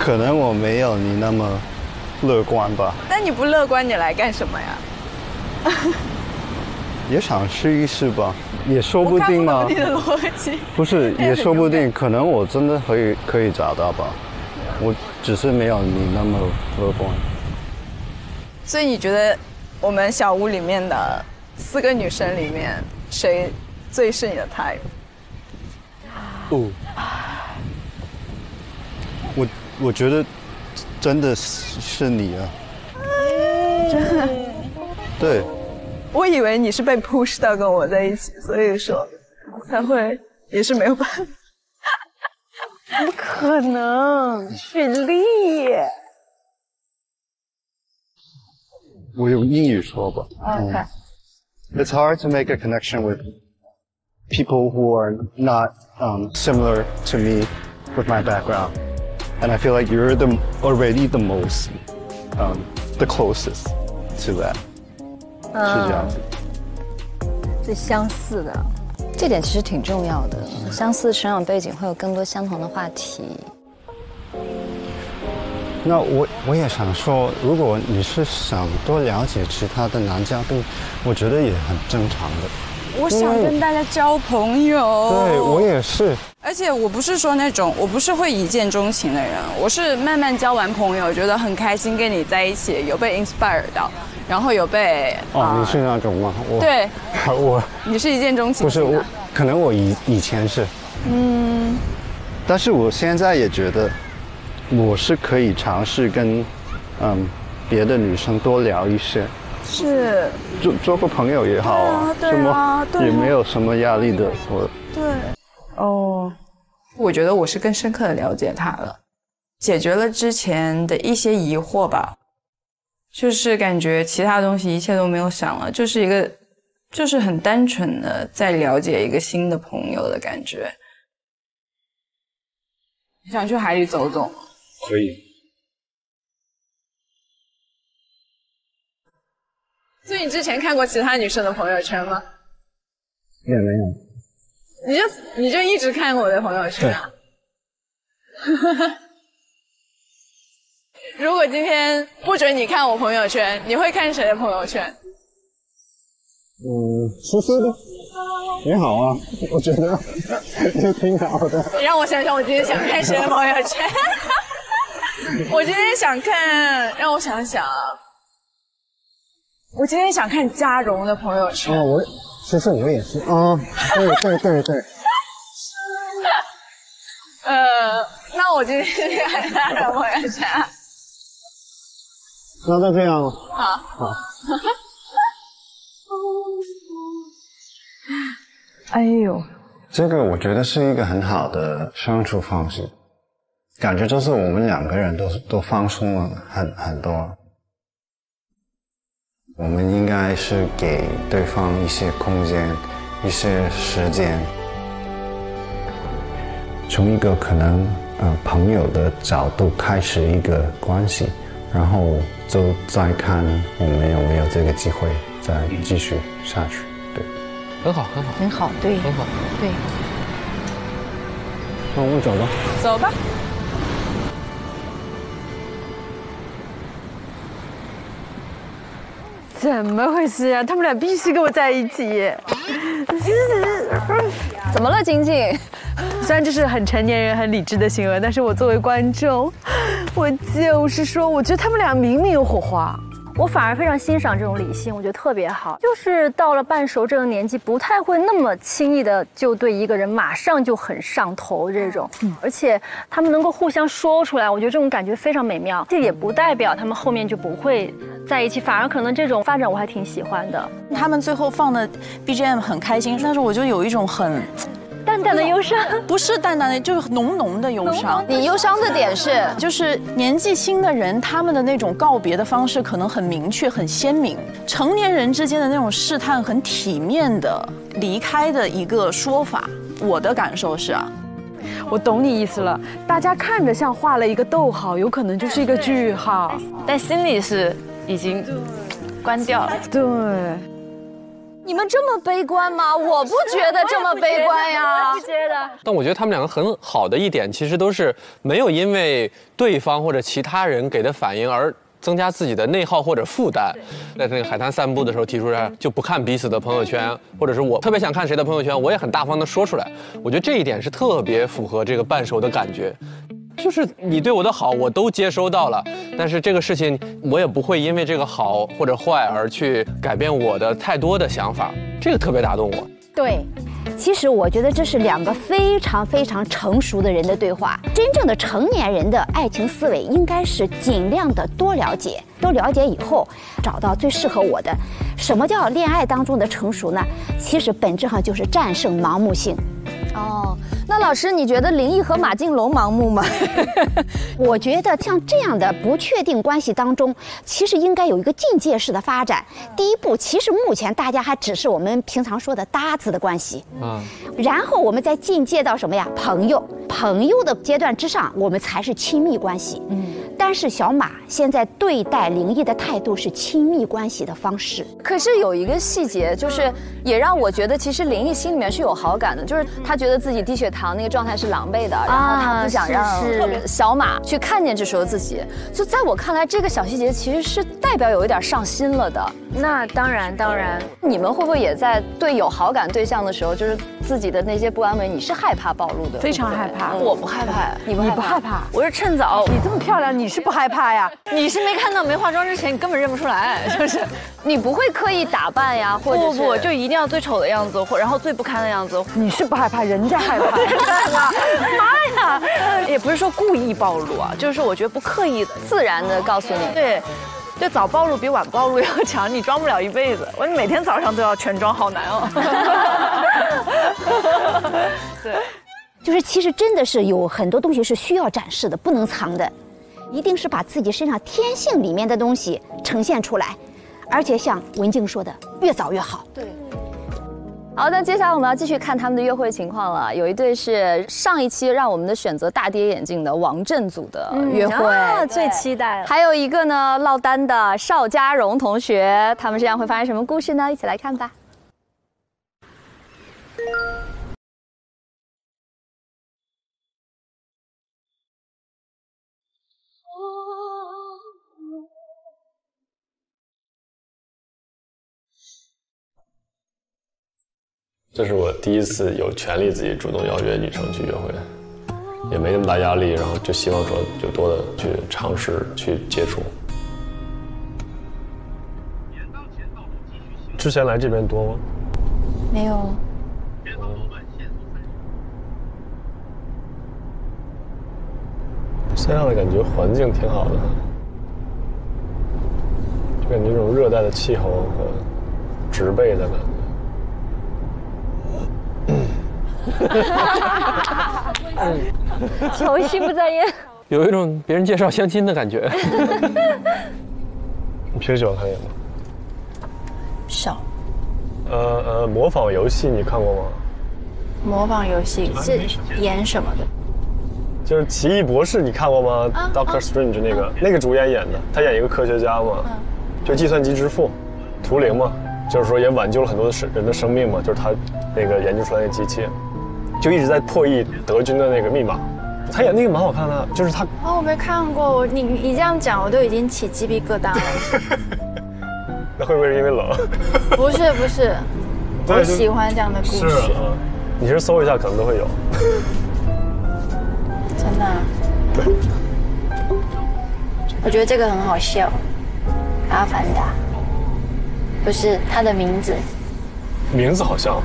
可能我没有你那么乐观吧。但你不乐观，你来干什么呀？也想试一试吧，也说不定嘛。你的逻辑不是，也说不定，可能我真的可以找到吧。我只是没有你那么乐观。所以你觉得我们小屋里面的4个女生里面，谁最是你的 type？ 我觉得真的是你啊。真的？对。我以为你是被 push 到跟我在一起，所以说才会也是没有办法。怎么可能？雪莉，我用英语说吧。Okay. It's hard to make a connection with people who are not similar to me with my background, and I feel like you're the closest to that. 是这样子，最相似的，这点其实挺重要的。相似成长背景会有更多相同的话题。那我也想说，如果你是想多了解其他的南加州，我觉得也很正常的。我想跟大家交朋友。对，我也是。而且我不是说那种，我不是会一见钟情的人，我是慢慢交完朋友，觉得很开心跟你在一起，有被 inspire 到。然后有被你是那种吗？对，你是一见钟情。不是我，可能我以前是，但是我现在也觉得，我是可以尝试跟别的女生多聊一些，是做个朋友也好啊，对啊，对啊，也没有什么压力的。我对哦，我觉得我是更深刻的了解他了，解决了之前的一些疑惑吧。就是感觉其他东西一切都没有想了，就是很单纯的在了解一个新的朋友的感觉。你想去海里走走吗？可以。所以你之前看过其他女生的朋友圈吗？也没有。你就一直看我的朋友圈啊？如果今天不准你看我朋友圈，你会看谁的朋友圈？思思的，你好啊，我觉得就挺好的。你让我想想，我今天想看谁的朋友圈？我今天想看，让我想想，我今天想看嘉荣的朋友圈。我思思，我也是啊、对。那我今天去看嘉荣朋友圈。那就这样了。好。哎呦，这个我觉得是一个很好的相处方式，感觉就是我们2个人都放松了很多。我们应该是给对方一些空间，一些时间，从一个可能朋友的角度开始一个关系。然后就再看我们有没有这个机会再继续下去，对，很好，对，很好，对。那我们走吧。怎么回事啊？他们俩必须跟我在一起。怎么了，晶晶？虽然这是很成年人、很理智的行为，但是我作为观众。我就是说，我觉得他们俩明明有火花，我反而非常欣赏这种理性，我觉得特别好。就是到了半熟这个年纪，不太会那么轻易的就对一个人马上就很上头这种，而且他们能够互相说出来，我觉得这种感觉非常美妙。这也不代表他们后面就不会在一起，反而可能这种发展我还挺喜欢的。他们最后放的 BGM 很开心，但是我就有一种很。淡淡的忧伤，不是淡淡的，就是浓浓的忧伤。你忧伤的点是，就是年纪轻的人，他们的那种告别的方式可能很明确、很鲜明；成年人之间的那种试探，很体面的离开的一个说法。我的感受是啊，我懂你意思了。大家看着像画了一个逗号，有可能就是一个句号，但心里是已经关掉了。对。你们这么悲观吗？我不觉得这么悲观呀。不觉得。但我觉得他们两个很好的一点，其实都是没有因为对方或者其他人给的反应而增加自己的内耗或者负担。在那个海滩散步的时候提出来，就不看彼此的朋友圈，或者是我特别想看谁的朋友圈，我也很大方的说出来。我觉得这一点是特别符合这个半熟的感觉。 就是你对我的好，我都接收到了，但是这个事情我也不会因为这个好或者坏而去改变我的太多的想法，这个特别打动我。对，其实我觉得这是两个非常非常成熟的人的对话。真正的成年人的爱情思维应该是尽量的多了解，多了解以后找到最适合我的。什么叫恋爱当中的成熟呢？其实本质上就是战胜盲目性。 哦，那老师，你觉得林毅和马静龙盲目吗？我觉得像这样的不确定关系当中，其实应该有一个进阶式的发展。第一步，其实目前大家还只是我们平常说的搭子的关系，嗯，然后我们再进阶到什么呀？朋友，朋友的阶段之上，我们才是亲密关系。嗯，但是小马现在对待林毅的态度是亲密关系的方式。可是有一个细节，就是也让我觉得，其实林毅心里面是有好感的，就是他。 觉得自己低血糖那个状态是狼狈的，然后他不想让小马去看见这时候自己。就在我看来，这个小细节其实是代表有一点上心了的。那当然，当然，你们会不会也在对有好感对象的时候，就是自己的那些不安稳，你是害怕暴露的？非常害怕。我不害怕，你不害怕？我是趁早。你这么漂亮，你是不害怕呀？你是没看到没化妆之前，你根本认不出来，就是。你不会刻意打扮呀，或者不，就一定要最丑的样子，或然后最不堪的样子。你是不害怕。 人家害怕，妈呀！也不是说故意暴露啊，就是我觉得不刻意的，自然的告诉你。对，就早暴露比晚暴露要强，你装不了一辈子。我每天早上都要全装，好难哦。对，就是其实真的是有很多东西是需要展示的，不能藏的，一定是把自己身上天性里面的东西呈现出来，而且像文静说的，越早越好。对。 好，那接下来我们要继续看他们的约会情况了。有一对是上一期让我们的选择大跌眼镜的王振组的约会，最期待了。还有一个呢，落单的邵家荣同学，他们这样会发生什么故事呢？一起来看吧。这是我第一次有权利自己主动邀约女生去约会，也没那么大压力，然后就希望说就多的去尝试去接触。之前来这边多吗？没有。山上的感觉环境挺好的，就感觉这种热带的气候和植被的感觉。 愁绪不在焉，有一种别人介绍相亲的感觉。你平时喜欢看电影吗？少。模仿游戏你看过吗？模仿游戏是演什么的？就是《奇异博士》，你看过吗？啊、Doctor Strange 那个主演演的，他演一个科学家嘛，啊、就计算机之父，图灵嘛。 就是说，也挽救了很多人的生命嘛。就是他那个研究出来的机器，就一直在破译德军的那个密码。他演那个蛮好看的，就是他。哦，我没看过。你这样讲，我都已经起鸡皮疙瘩了。那会不会是因为冷？不是不是，我喜欢这样的故事。是啊，你是搜一下，可能都会有。真的、啊？对。我觉得这个很好笑，《阿凡达》。 不是他的名字，名字好像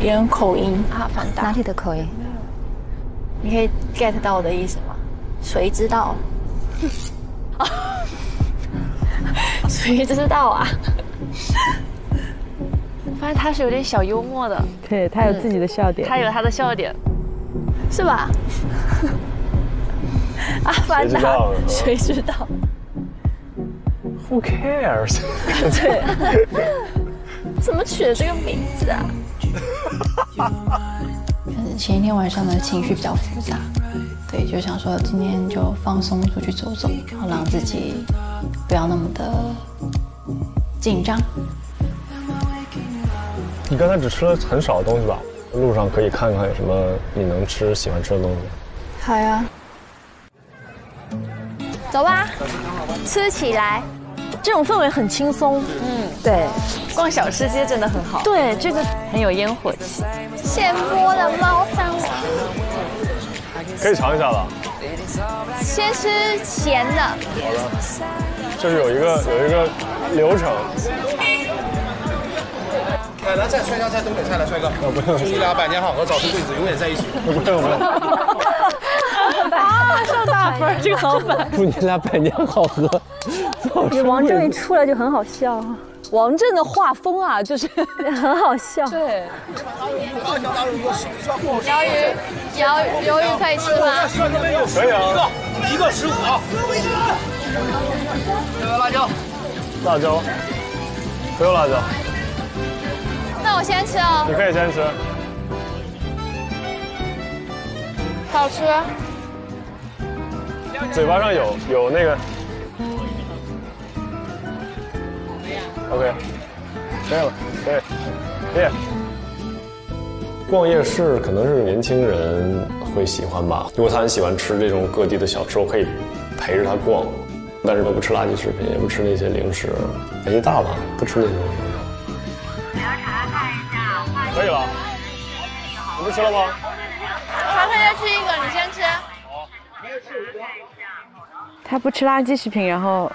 有口音，阿凡达哪里的口音？你可以 get 到我的意思吗？谁知道？谁知道啊？我发现他是有点小幽默的，对他有自己的笑点，他有他的笑点，是吧？阿凡达，谁知道？ Who cares？ 对、啊，怎么取的这个名字啊？前一天晚上的情绪比较复杂，对，就想说今天就放松出去走走，然后让自己不要那么的紧张。你刚才只吃了很少的东西吧？路上可以看看有什么你能吃、喜欢吃的东西。好呀，走吧，吃起来。 这种氛围很轻松，嗯，对，逛小吃街真的很好，对，这个很有烟火气。现剥的猫山王，可以尝一下了。先吃咸的，好的，就是有一个流程。来，来再摔一下，再东北菜来摔一个。不用，祝你俩百年好合，早生贵子，永远在一起。不用。 啊，上大分，这个好粉！祝你俩百年好合。你王震一出来就很好笑啊！王震的画风啊，就是很好笑。对。鱿鱼可以吃吗？可以啊，一个15啊。辣椒，不用辣椒。那我先吃哦。你可以先吃。好吃。 嘴巴上有那个 ，OK， 可以了，可以，可以。逛夜市可能是年轻人会喜欢吧，如果他很喜欢吃这种各地的小吃，我可以陪着他逛，但是他不吃垃圾食品，也不吃那些零食，年纪大了不吃那些东西。可以了，你不吃了吗？马上要吃一个，你先吃。 他不吃垃圾食品，然后，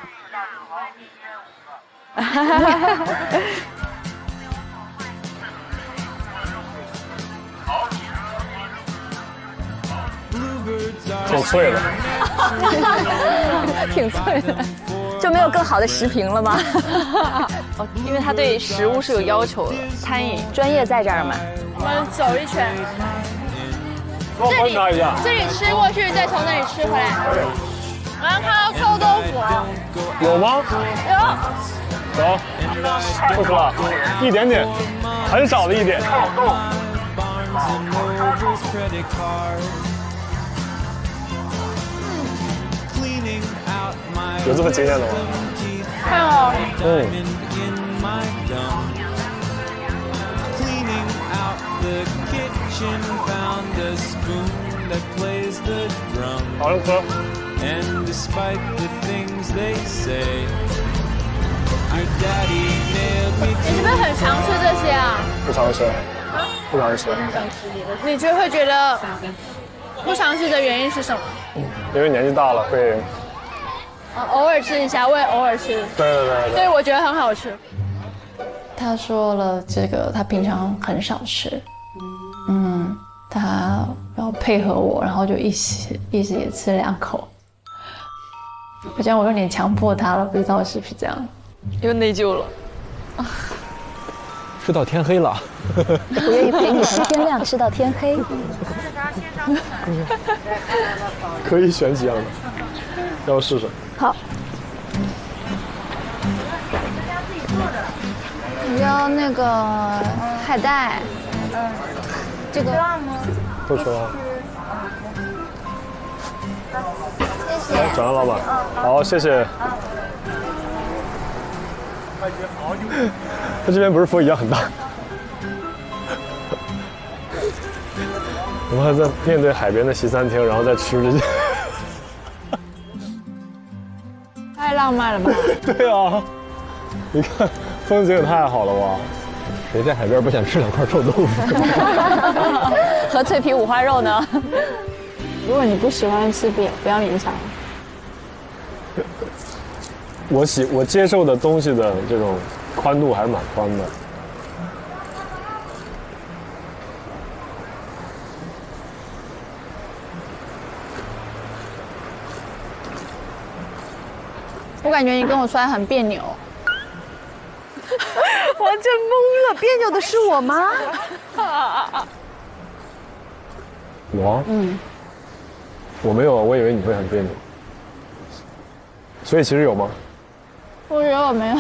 挺脆的，挺脆的，就没有更好的食品了吗？哦，因为他对食物是有要求的，餐饮专业在这儿嘛。我们走一圈。 这里吃过去，再从那里吃回来。我刚看到臭豆腐，有吗？有，不吃了，一点点，很少的一点。有这么惊艳的吗？看哦。嗯。 好了，哥。你是不是很常吃这些啊？不常吃，不常吃。你就会觉得不常吃的原因是什么？因为年纪大了会。偶尔吃一下，我也偶尔吃。对。对，我觉得很好吃。 他说了这个，他平常很少吃，嗯，他要配合我，然后就一起也吃2口。好像我有点强迫他了，不知道是不是这样，又内疚了。吃到天黑了，我愿意陪你吃天亮，吃到天黑。可以选几样的，让我试试。好。 你要那个海带，这个辣吗？不吃了。谢谢。好，转让老板。好，谢谢。他这边不是佛一样很大。我们还在面对海边的西餐厅，然后再吃这些。太浪漫了吧？对啊，你看。 风景也太好了吧！谁在海边不想吃2块臭豆腐？和脆皮五花肉呢？如果你不喜欢吃饼，不要勉强。我接受的东西的这种宽度还是蛮宽的。我感觉你跟我摔很别扭。 我真懵了，别扭的是我吗？我？嗯，我没有，我以为你会很别扭，所以其实有吗？我觉得我没有。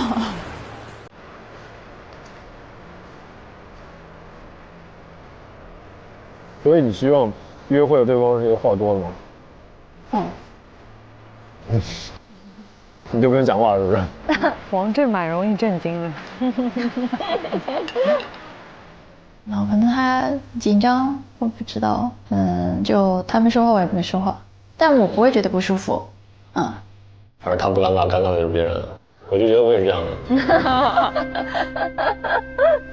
所以你希望约会的对方是话多的吗？嗯。你就不用讲话是不是？王震蛮容易震惊的。那可能他紧张，我不知道。就他没说话，我也没说话，但我不会觉得不舒服。反正他不尴尬，尴尬的是别人。我就觉得我也是这样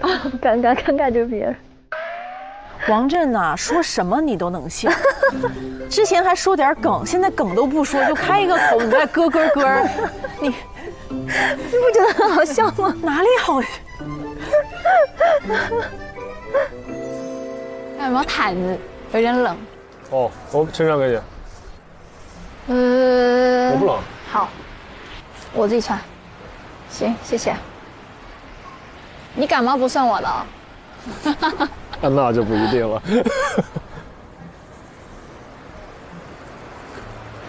的。尴尬就是别人。王震呐，说什么你都能笑，之前还说点梗，现在梗都不说，就开一个口，你再咯，你不觉得很好笑吗？哪里好？还有没有毯子？有点冷。哦，我身上可以。我不冷。好，我自己穿。行，谢谢。你感冒不算我的哦。那就不一定了。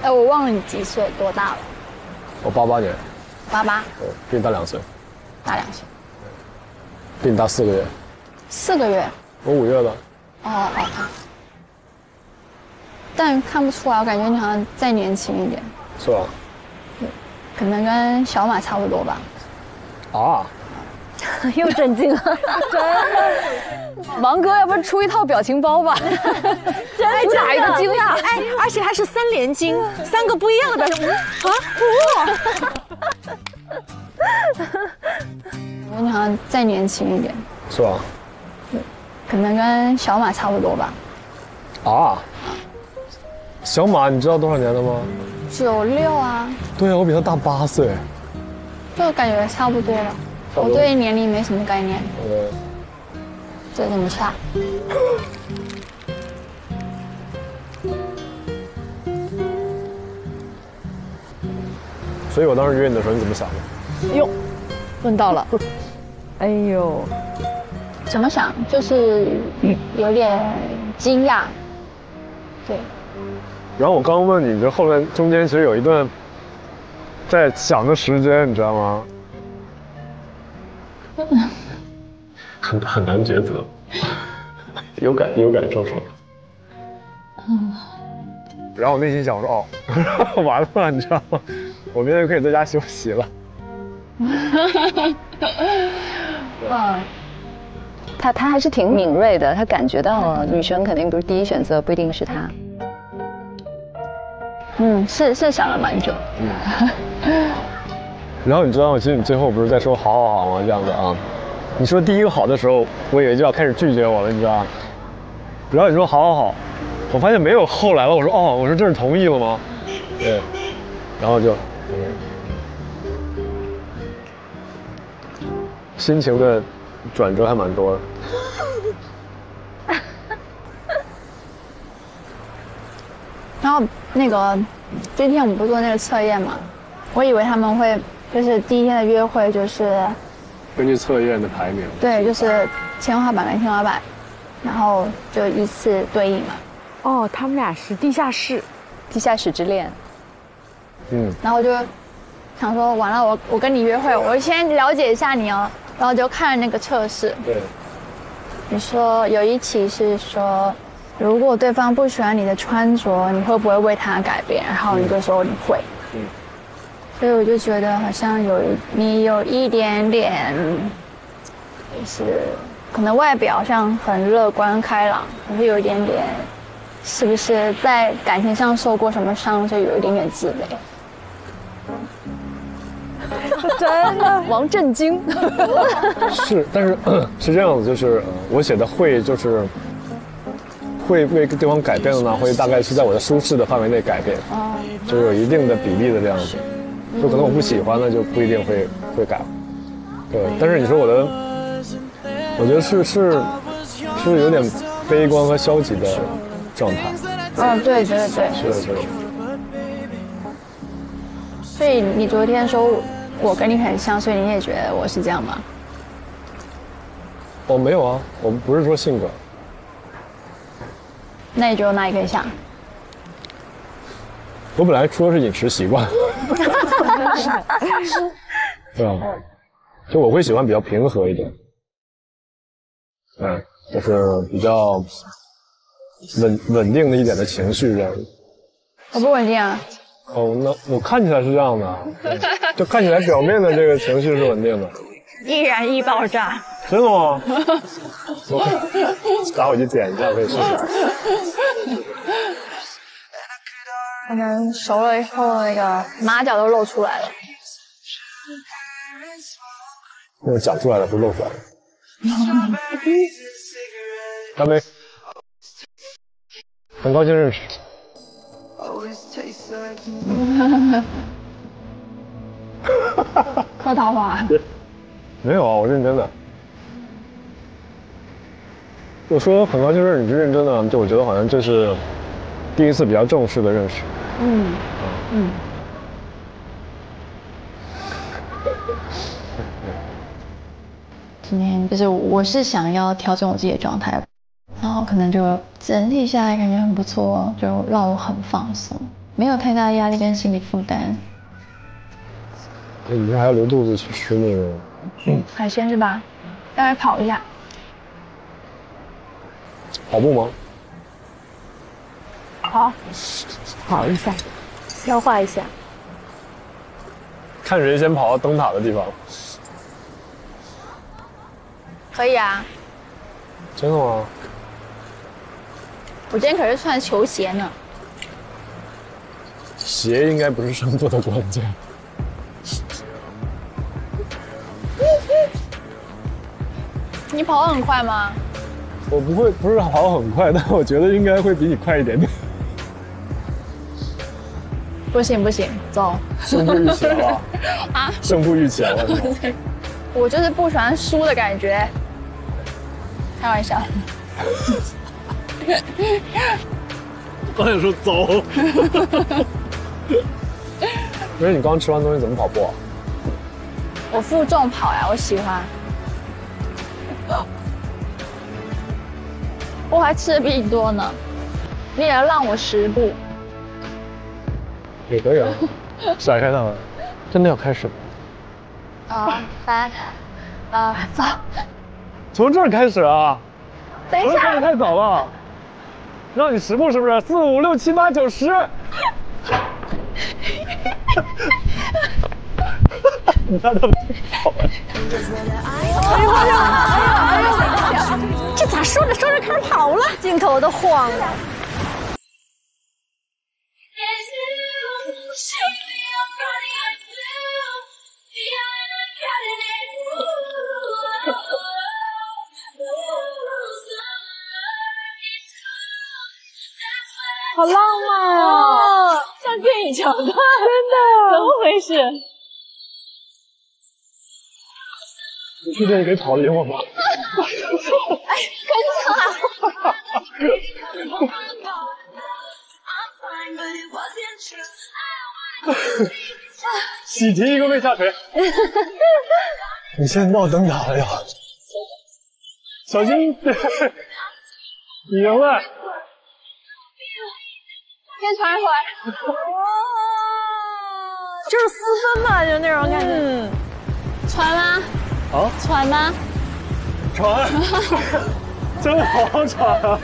哎，我忘了你几岁，多大了？我88年。88。比你大2岁。大2岁。比你大4个月。4个月。我5月了。哦。但看不出来，我感觉你好像再年轻一点。是吧？可能跟小马差不多吧。啊。又震惊了，真的！王哥，要不出一套表情包吧？真的，打一个惊讶，哎，而且还是3连惊，3个不一样的表情。我好像再年轻一点，是吧？可能跟小马差不多吧。啊？小马，你知道多少年了吗？96啊。对啊，我比他大8岁。就感觉差不多了。我对年龄没什么概念，这怎么差？所以我当时约你的时候，你怎么想的？哟，问到了。哎呦，怎么想？就是有点惊讶，对。然后我刚问你，这后面中间其实有一段在想的时间，你知道吗？很难抉择，有感受说。然后我内心想说，哦，完了，你知道吗？我明天就可以在家休息了。哇，他还是挺敏锐的，他感觉到了女生肯定不是第一选择，不一定是他。是想了蛮久。然后你知道，其实你最后不是在说好吗？这样子啊，你说第一个好的时候，我以为就要开始拒绝我了，你知道吗？然后你说好，我发现没有后来了。我说这是同意了吗？对，然后就心情的转折还蛮多的。然后今天我们不做那个测验吗？我以为他们会。就是第一天的约会，就是根据测验的排名，对，就是天花板跟天花板，然后就依次对应嘛。哦，他们俩是地下室之恋。然后我就想说，完了，我跟你约会，我先了解一下你哦。然后就看那个测试，对，你说有一题是说，如果对方不喜欢你的穿着，你会不会为他改变？然后你就说你会。所以我就觉得好像你有一点点，就是可能外表上很乐观开朗，可是有一点点，是不是在感情上受过什么伤，就有一点点自卑。真的，王震惊。是，但是是这样子，就是我写的会就是会为对方改变的呢，会大概是在我的舒适的范围内改变，就有一定的比例的这样子。就可能我不喜欢的就不一定会改，对。但是你说我觉得是有点悲观和消极的状态。对。是的。所以你昨天说我跟你很像，所以你也觉得我是这样吗？我没有啊，我不是说性格。那你觉得我哪里更像？我本来说是饮食习惯。对啊，就我会喜欢比较平和一点，就是比较稳定的一点的情绪人。我不稳定啊。哦，那我看起来是这样的，就看起来表面的这个情绪是稳定的。易燃易爆炸。真的吗？我打火机点一下，可以试试。可能熟了以后，那个马脚都露出来了。那个脚出来了，不是露出来了。干杯！很高兴认识。喝桃花？没有啊，我认真的。我说很高兴认识，你是认真的，就我觉得好像这是第一次比较正式的认识。嗯。今天就是我是想要调整我自己的状态。然后可能就整体下来感觉很不错，就让我很放松，没有太大压力跟心理负担。那你还要留肚子去吃那个海鲜是吧？待会跑一下。跑步吗？好，跑一下，消化一下。看谁先跑到灯塔的地方。可以啊。真的吗？我今天可是穿球鞋呢。鞋应该不是胜负的关键。你跑得很快吗？我不是跑很快，但我觉得应该会比你快一点点。不行，走。胜负欲强了。啊！胜负欲强了。我就是不喜欢输的感觉。开玩笑。刚才说走。不是你刚吃完东西怎么跑步啊？我负重跑呀，我喜欢。我还吃的比你多呢，你也要让我10步。也可以啊，甩开他们。真的要开始吗？啊，走。从这儿开始啊？等一下，开始太早了。让你10步是不是？4、5、6、7、8、9、10。你看他们跑了。哎呦！这咋说着开始跑了？镜头都晃了。好浪漫啊！像电影桥段，真的？怎么回事？你去电影给跑离我吧。哎，跟上！喜提一个未下垂。你现在到灯塔了呀？小心！你赢了。先传一会儿，哇，就是4分吧，就那种感觉。嗯，传吗？好，传吗？传，真的好传啊！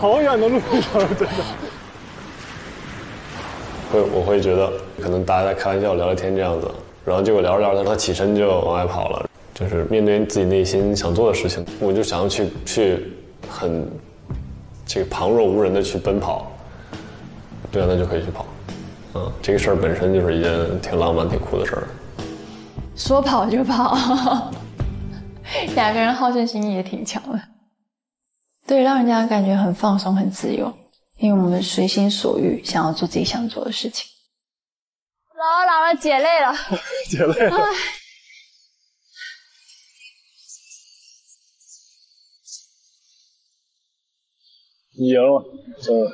好远的路程，真的。我会觉得，可能大家在开玩笑、聊聊天这样子，然后结果聊着聊着，他起身就往外跑了。就是面对自己内心想做的事情，我就想要去很这个旁若无人的去奔跑。对啊，那就可以去跑，这个事儿本身就是一件挺浪漫、挺酷的事儿。说跑就跑，两个人好胜心也挺强的。对，让人家感觉很放松、很自由，因为我们随心所欲，想要做自己想做的事情。老了，姐累了，姐累了。你赢了，真的。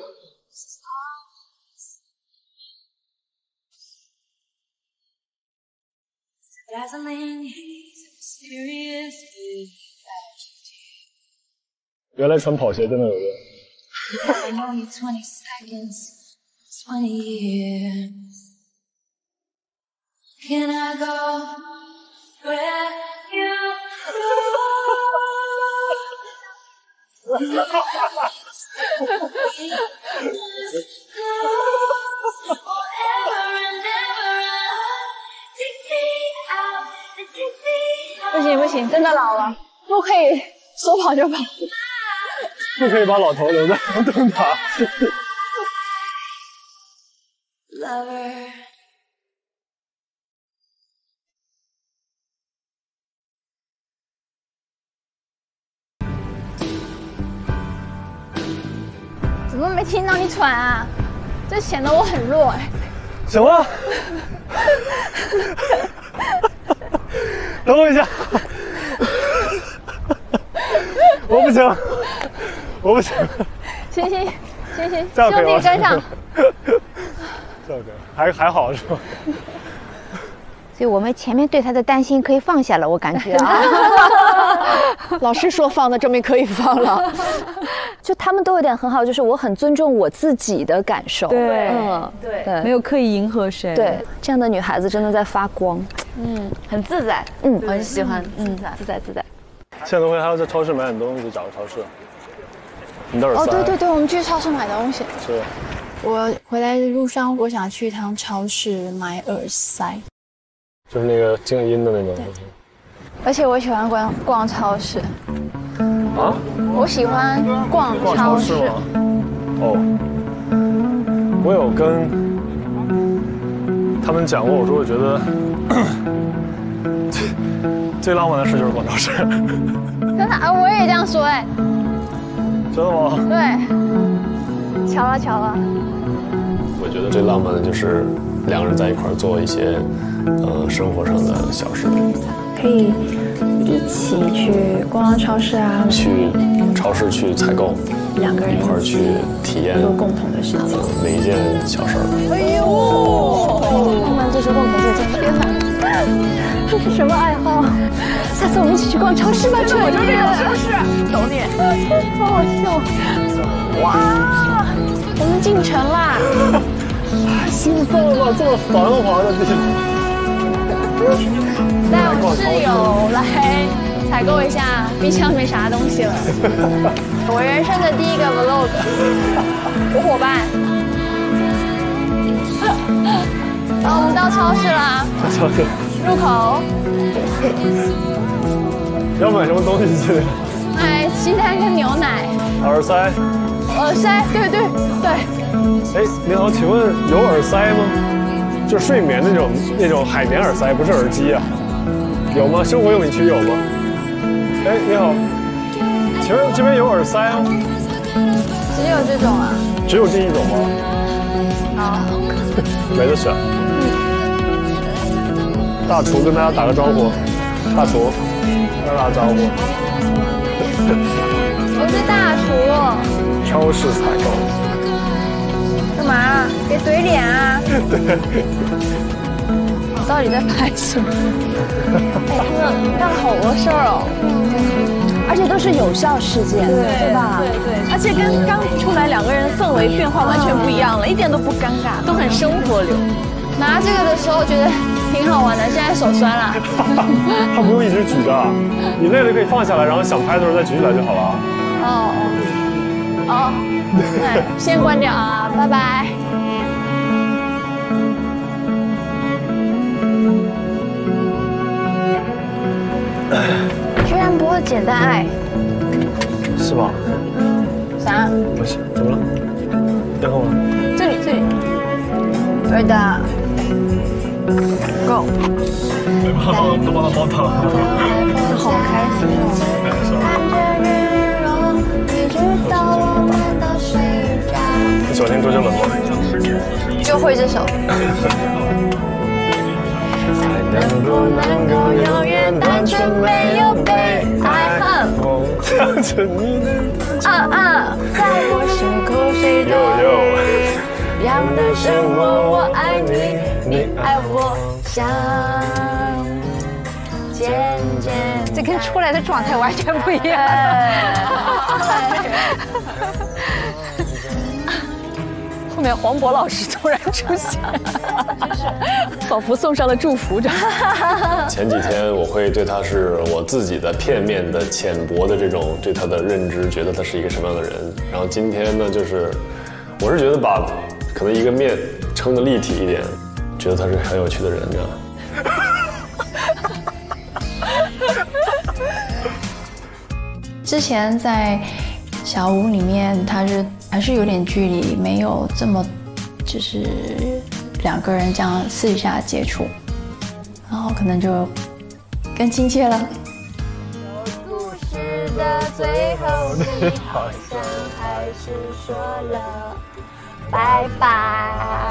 原来穿跑鞋真的有用。不行不行，真的老了，不可以说跑就跑，不可以把老头留在灯塔。怎么没听到你喘啊？这显得我很弱哎。什么？等我一下，我不行，我不行。行行行行，兄弟跟上。这个还好是吧？所以我们前面对他的担心可以放下了，我感觉啊。老师说放的，证明可以放了。就他们都有点很好，就是我很尊重我自己的感受。对，嗯，对，没有刻意迎合谁。对，这样的女孩子真的在发光。嗯，很自在。嗯，很喜欢。嗯，自在。向东辉还要在超市买点东西，找个超市。你到时候。哦，对，我们去超市买东西。是。我回来的路上，我想去一趟超市买耳塞，就是那个静音的那种。而且我喜欢逛超市。啊？我喜欢逛超市吗？哦，我有跟他们讲过，我说我觉得最浪漫的事就是逛超市。真的啊，我也这样说哎。真的吗？对，巧了。我觉得最浪漫的就是两个人在一块做一些生活上的小事情，可以一起去逛超市啊，去超市去采购，两个人一块去体验做共同的事情，每一件小事儿。哎呦，浪漫就是共同的经历。这是什么爱好？下次我们一起去逛超市吧，我就是这种超市，懂你。好好笑！哇，我们进城啦！兴奋了吧？这么繁华的地方。带我室友来采购一下，冰箱没啥东西了。我人生的第一个 vlog， 我伙伴。好，我们到超市啦。到超市。入口。要买什么东西去？买鸡蛋跟牛奶。耳塞。耳塞，对。哎，您好，请问有耳塞吗？就睡眠那种海绵耳塞，不是耳机啊，有吗？生活用品区有吗？哎，你好，请问这边有耳塞吗？只有这种啊？只有这一种吗？啊，没得选。嗯。大厨跟大家打个招呼，大厨，跟大家招呼。我是大厨。超市采购。干嘛？别怼脸啊！对，我到底在拍什么？哎，真的干好多事儿哦，而且都是有效事件，对吧？对，而且跟刚出来两个人氛围变化完全不一样了，一点都不尴尬，都很生活流。拿这个的时候觉得挺好玩的，现在手酸了。他不用一直举着，你累了可以放下来，然后想拍的时候再举起来就好了。哦。先关掉啊，拜拜。居然不会简单爱，是吧？啥？不是，怎么了？然后呢？这里。对的。Go。我好开心哦。你喜欢听周杰伦吗？就会这首。才能不能够永远单纯没有被爱恨？想着你的在我胸口谁都有样的生活，我爱你，你爱我，想见见。这跟出来的状态完全不一样。后面黄渤老师突然出现，仿佛送上了祝福。前几天我会对他是我自己的片面的、浅薄的这种对他的认知，觉得他是一个什么样的人。然后今天呢，就是我是觉得把可能一个面撑得立体一点，觉得他是很有趣的人啊。之前在小屋里面，他是还是有点距离，没有这么就是两个人这样私底下接触，然后可能就更亲切了。故事的最后，你好像还是说了拜拜。